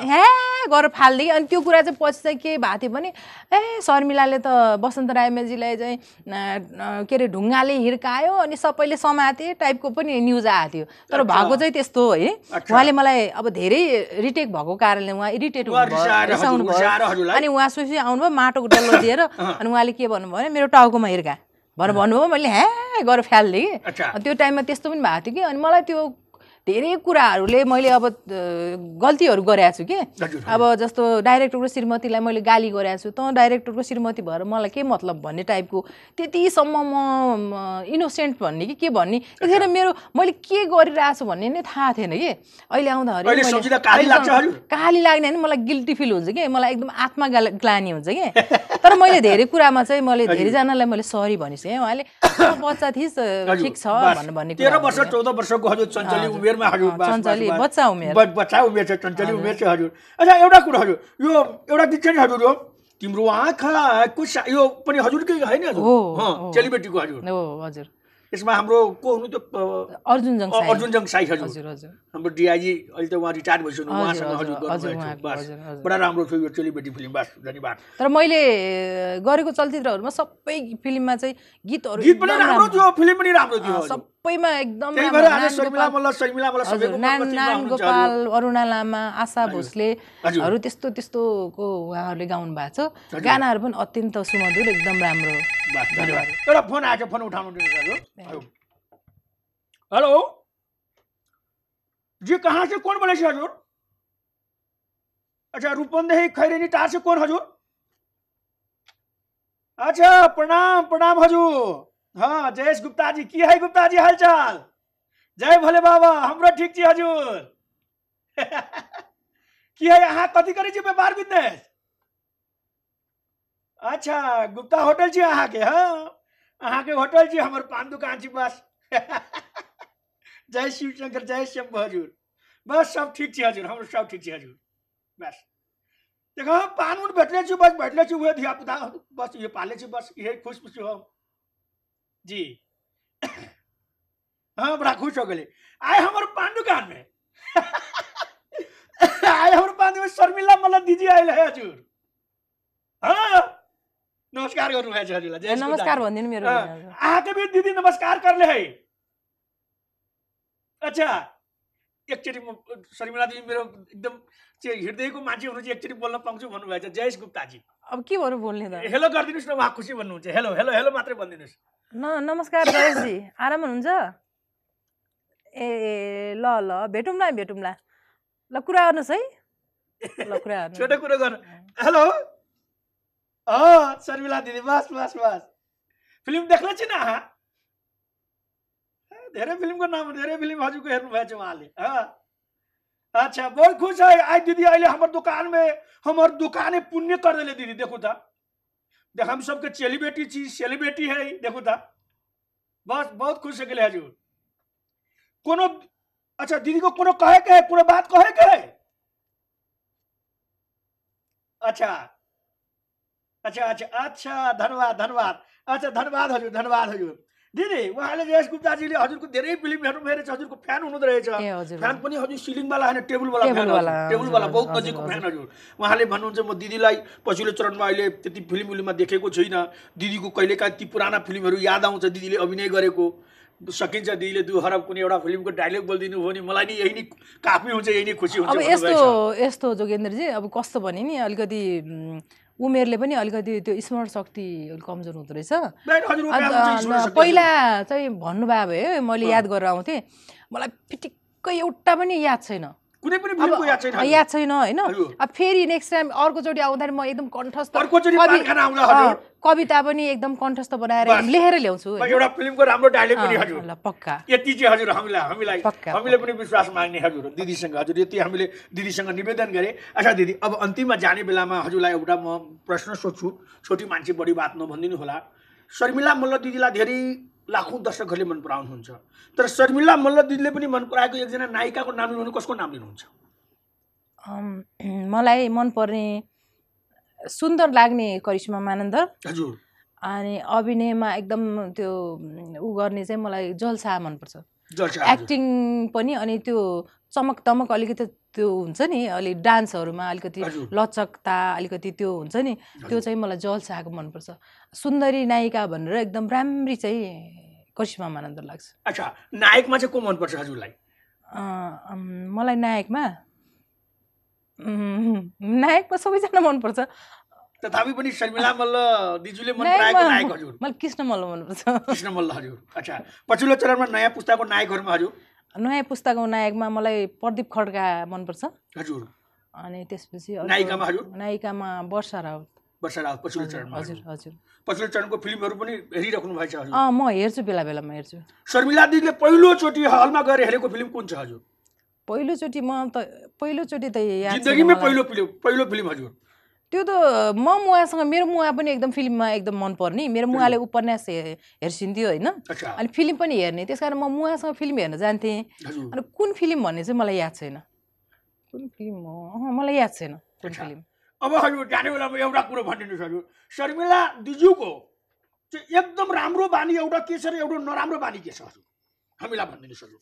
हे गरेर फाल्दिएँ अनि त्यो कुरा चाहिँ पछि चाहिँ के भएको थियो भने ए शर्मिलाले त बसन्त रायमाझीलाई चाहिँ के अरे ढुङ्गाले हिर्कायो अनि सबैले समाते टाइपको पनि न्युज आएको थियो तर भएको चाहिँ त्यस्तो है उहाँले मलाई अब धेरै रिटेक भएको कारणले उहाँ इरिटेट हुनु भयो अनि उहाँ सुसी आउनुभयो माटोको डल्लो दिएर अनि उहाँले के भन्नुभयो भने मेरो टाउकोमा हिर्का भनेर भन्नुभयो मैले हे गरेर फ्यालिदिएँ कि त्यो टाइममा त्यस्तो पनि भएको थियो कि अनि मलाई त्यो धेरै कुराहरूले मैले अब गल्तीहरू गरेको छु कि अब जस्तो डाइरेक्टरको श्रीमतीलाई मैले गाली गरेको छु त डाइरेक्टरको श्रीमती भएर मलाई के मतलब भन्ने टाइपको त्यतिसम्म म इनोसेन्ट भन्ने कि के भन्ने त्यतिखेर मेरो मैले के गरिरहेको छु भन्ने नै थाहा थिएन कि अहिले आउँदाखेरि काली लाग्ने होइन मलाई गिल्टी फिल हुन्छ कि मलाई एकदम आत्मग्लानि हुन्छ कि तर मैले धेरै कुरामा चाहिँ मैले धेरैजनालाई मैले सरी भनिसकेँ उहाँले बच्चा थिइस् ठिक छ भन्ने 13 वर्ष 14 वर्षको हजुर चञ्चली उमेर बच्चा उमेर चञ्चली उमेर छ हजुर। अच्छा एउटा कुरा हजुर यो एउटा गीत छ नि हजुर यो तिम्रो आँखाको यो पनि हजुरकै हैन हजुर सेलिब्रिटीको हजुर हो हजुर यसमा हाम्रो को हुनु त्यो अर्जुन जङ साई हजुर हजुर हाम्रो डीआईजी अहिले त उहाँ रिटायर भइसक्नु उहाँसँग हजुर गर्नुभएको बडा राम्रो थियो यो सेलिब्रिटी फिल्म बास धन्यवाद। तर मैले गरेको चलचित्रहरुमा सबै फिल्ममा चाहिँ गीतहरु गीत पनि राम्रो थियो फिल्म पनि राम्रो थियो सबैमा एकदम राम्रो शर्मिला मल्ल सबैको नाम गोपाल अरुणा लामा आशा भोसले हरु त्यस्तो त्यस्तोको उहाँहरुले गाउनु भएको छ गानाहरु पनि अत्यन्त सुमधुर एकदम राम्रो धन्यवाद। एउटा फोन आएको फोन उठाउनु हजुर। हेलो जी कहाँ से कौन बोले हजुर? अच्छा रूपन्देही खैरेनी टार से कौन हजुर? अच्छा प्रणाम हजुर। हाँ जयेश गुप्ता जी की है गुप्ता जी हालचाल जय भोले बाबा हमरो ठीक छी हजुर। की है यहाँ कथी करे छी व्यापार बिजनेस? अच्छा गुप्ता होटल छी अहाँ के? हाँ अहाँ के होटल छी हमर पान दुकान छी बस। जय शिव शंकर जय शंभ हजुर बस सब ठीक छी हजुर हमरो सब ठीक छी हजुर बस देख हम पान उन बैठले छी बस बैठले छी उहे धिया पुता बस ये पाले छी बस ये खुश हो जी। हाँ बड़ा खुश हो गए आए हमारे पान दुकान में। आए हमारे पान दुकान में शर्मिला मल्ल दीदी आए है हजुर। हाँ नमस्कार करू है हजुर जय नमस्कार भन्दिनु मेरो आके भी दीदी नमस्कार कर ले है। अच्छा एकचोटी शर्मिला दीदी मेरो एकदम हृदय को मान्छे हुनुहुन्छ एकचोटी बोल्न पाउँछु भन्नु भएछ जयेश गुप्ता जी। अब के भन्नु बोल्ने त हेलो गर्दिनुस् न उहाँ खुसी भन्नुहुन्छ हेलो हेलो हेलो मात्र भन्दिनुस्। नमस्कार जयेश जी आराम हुनुहुन्छ? ए ल भेटौँला ल कुरा गर्नुहोस् है ल कुरा गर्नु छोटो कुरा गर्नु। हेलो शर्मिला दिदी बस फिल्म देख्नु छ न? धेरै फिल्मको हजुरको हेर्नुभएछ उहाँले। अच्छा बहुत खुश है आई दीदी अहिले हमर दुकान में पुण्य कर देले दीदी देखू त देख हम सबके सेलिब्रिटी चीज सेलिब्रिटी है देखू था बस बहुत खुश हो गए हजुर कोनो। अच्छा दीदी को कोनो कहे के है कोनो बात कहे के है? अच्छा अच्छा अच्छा अच्छा धन्यवाद अच्छा धन्यवाद हजुर दीदी वहाँले जयेश गुप्ता जी हजुरको धेरै फिल्म हेर्नु भएर हजुरको फ्यान हुनु रहेछ फ्यान पनि हजुर सिलिङ वाला हैन टेबल वाला बहुत नजिकको फ्यान हजुर। वहाँले भन्नुहुन्छ म दिदीलाई पछिल्लो चरणमा अहिले त्यति फिल्ममा देखेको छैन दिदीको कहिलेकाहीँ ती पुराना फिल्महरू याद आउँछ दिदीले अभिनय गरेको सकिन्छ दिदीले दुहरब कुनै एउटा फिल्मको डायलॉग बोलिदिनु हो नि मलाई नि यही नि काफी हुन्छ यही नि खुसी हुन्छ। अब यस्तो जोगिन्द्र जी अब कस्तो भने नि अलिकति उमेरले पनि अलिकति त्यो स्मरण शक्ति कमजोर हुँदो रहेछ पहिला चाहिँ भन्नुभयो मैले याद गरेर आउँथेँ मलाई फिटिक्क को एउटा पनि याद छैन, कुनै पनि फिल्मको याद छैन हैन। अब फेरि नेक्स्ट टाइम अर्को चोटी आउँदा म एकदम कण्ठस्थ कविता पनि एकदम कण्ठस्थ बनाएर लेखेर ल्याउँछु। एउटा फिल्मको राम्रो डायलग पनि हजुर ल पक्का यति चाहिँ हजुर हामीलाई पनि विश्वास माग्ने हजुर दिदीसँग। हजुर यति हामीले दिदीसँग निवेदन गरे। अच्छा दिदी, अब अन्तिममा जाने बेलामा हजुरलाई एउटा म प्रश्न सोध्छु, छोटी मान्छे बढी बात नभनिदिनु होला। शर्मिला मल्ल दिदीलाई धेरै लाखौं दर्शकहरूले मन पराउनुहुन्छ, तर शर्मिला मल्ल दिदीले पनि मन पराएको एकजना नायिकाको नाम लिनु कसको नाम लिनुहुन्छ? मलाई मन पर्ने सुन्दर लाग्ने करिश्मा मानन्दर हजुर, अनि अभिनयमा एकदम त्यो उ गर्ने चाहिँ मलाई जलसा मन पर्छ, एक्टिङ पनि। अनि त्यो चमक दमक अलिकति त्यो हुन्छ नि, अलि डान्सहरुमा अलिकति लचकता अलिकति त्यो हुन्छ नि, त्यो चाहिँ मलाई जलसाको मन पर्छ। सुन्दरी नायिका भनेर एकदम राम्री चाहिँ करिश्मा मानन्दर लाग्छ। अच्छा, नायकमा चाहिँ को मन पर्छ हजुरलाई? मलाई नायकमा सबैजना मन पर्छ, तथापि पनि शर्मिला मल्ल दिजुले मन पराएको नायक हजुर? मलाई कृष्ण मल्ल मन पर्छ। कृष्ण मल्ल हजुर। अच्छा, पछिल्लो चरणमा नयाँ पुस्ताको नायकहरुमा हजुर? नयाँ पुस्ताको नायकमा मलाई प्रदीप खड्का मनपर्छ हजुर। अनि त्यसपछि नायिकामा हजुर? नायिकामा वर्षा राउत। वर्षा राउत पछिल्लो चरणमा हजुर? हजुर, पछिल्लो चरणको फिल्महरु पनि हेरिराख्नु भएको छ हजुर? म हेर्छु, बेला बेलामा हेर्छु। शर्मिला दिदीले पहिलो चोटी हलमा गएर हेरेको फिल्म कुन छ हजुर? पहिलो चोटी म त याद जिन्दगीमै पहिलो फिल्म हजुर? त्यो त मुवासँग मेरो मुवा पनि एकदम फिल्ममा एकदम मन पर्ने, मेरो मुवाले उपन्यास हेर्सिन्थ्यो होइन, अनि फिल्म पनि हेर्ने, त्यसकारण म मुवासँग फिल्म हेर्न जान्थेँ। अनि कुन फिल्म भन्ने चाहिँ मलाई याद छैन, कुन फिल्म हो मलाई याद छैन कुन फिल्म। अब हजुर जाने बेलामा एउटा कुरो भनिदिनुहोस् हजुर, शर्मिला दिजुको एकदम राम्रो बानी एउटा के छ र एउटा नराम्रो बानी के छ हजुर, हामीलाई भनिदिनुहोस् हजुर।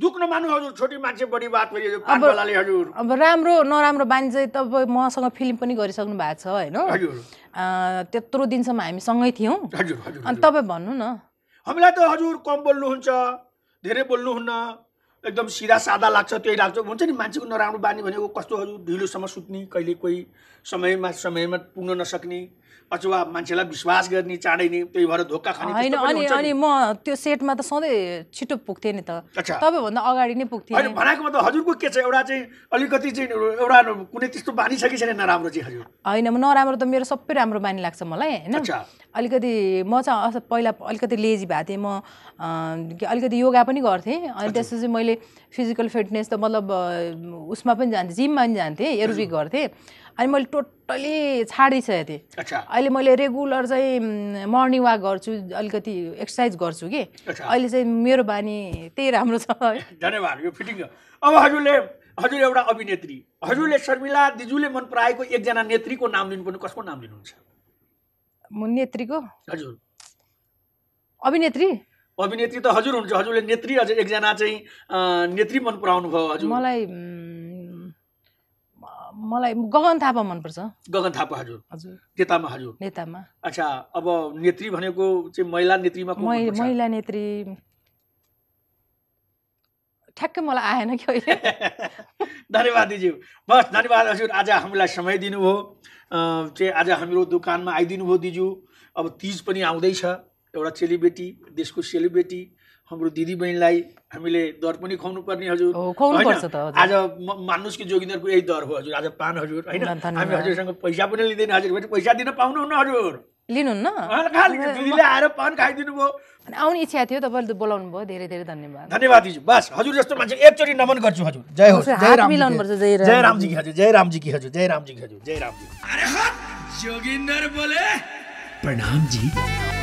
दुख नमानु हजुर, छोटी मान्छे बढी बात भयो पानवालाले हजुर। अब राम्रो नराम्रो बानी चाहिँ तपाईँ मसँग फिल्म पनि गरिसक्नु भएको छ हैन हजुर, त्यत्रो दिनसम्म हामी सँगै थियौं हजुर हजुर, अनि तपाईँ भन्नु न। हामीलाई त हजुर कम बोल्नुहुन्छ, धेरै बोल्नुहुन्न, एकदम सिधा सादा लाग्छ, त्यही लाग्छ। हुन्छ नि मान्छेको नराम्रो बानी भनेको कस्तो हजुर, ढिलोसम्म सुत्ने, कहिले कोही समयमा पुग्न नसक्ने, अथवा मान्छेलाई विश्वास गर्ने चाँडै नै, त्यही भएर धोका खाने। अनि म त्यो सेटमा त सधैँ छिटो पुग्थेँ नि त, तपाईँभन्दा अगाडि नै पुग्थेँ। अनि भनेको त हजुरको के छ, एउटा चाहिँ अलिकति चाहिँ एउटा कुनै त्यस्तो बानी छ कि छैन नराम्रो चाहिँ हजुर? हैन, नराम्रो त मेरो सबै राम्रो बानी लाग्छ मलाई हैन। अलिकति म चाहिँ पहिला अलिकति लेजी भएको थिएँ, म अलिकति योगा पनि गर्थेँ, अनि त्यसपछि मैले फिजिकल फिटनेस त मतलब उसमा पनि जान्थेँ, जिममा पनि जान्थेँ, एरोबिक गर्थेँ। अनि मैले टोटल्ली छाडिसकेको थिएँ। अहिले मैले रेगुलर चाहिँ मर्निङ वाक गर्छु, अलिकति एक्सर्साइज गर्छु कि। अहिले चाहिँ मेरो बानी त्यही राम्रो छ। धन्यवाद, यो फिटिङ। अब हजुर एउटा अभिनेत्री, हजुरले शर्मिला दिजुले मन पराएको एकजना नेत्रीको नाम लिनुपर्ने कसको नाम लिनुहुन्छ? म नेत्रीको हजुर अभिनेत्री अभिनेत्री त हजुर हुन्छ, हजुरले नेत्री अझ एकजना चाहिँ नेत्री मन पराउनु भयो हजुर? मलाई गगन थापा मनपर्छ। गगन थापा हजुर? हजुर। नेतामा हजुर? नेतामा। अच्छा, अब नेत्री भनेको चाहिँ महिला नेत्रीमा को मनपर्छ? महिला नेत्री ठ्याक्कै मलाई आएन कि अहिले। धन्यवाद दिदी, बस धन्यवाद हजुर, आज हामीलाई समय दिनुभयो, चाहिँ आज हाम्रो दोकानमा आइदिनु भयो दिजु। अब तीज पनि आउँदैछ, एउटा सेलिब्रेटी, देशको सेलिब्रेटी हाम्रो दिदी बहिनीलाई हामीले दर पनि खुवाउनु पर्ने हजुर, आज मान्नुहोस् कि जोगिन्दरको यही दर हो हजुर, आज पान हजुर हैन। हामी हजुरसँग पैसा पनि लिँदैन हजुर, भने पैसा दिन पाउनुहुन्न हजुर? लिनुहुन्न, दिदीले आएर पान खाइदिनु भयो, अनि आउने इच्छा थियो, तपाईँले बोलाउनु भयो, धेरै धेरै धन्यवाद। धन्यवाद दिदी, बस हजुर जस्तो मान्छे एकचोटी नमन गर्छु हजुर। जय हो, जय राम। मिलाउनु पर्छ। जय रामजी की हजुर, जय रामजी की हजुर, जय रामजी की हजुर, जय रामजी। अरे जोगिन्दर बोले प्रणाम जी।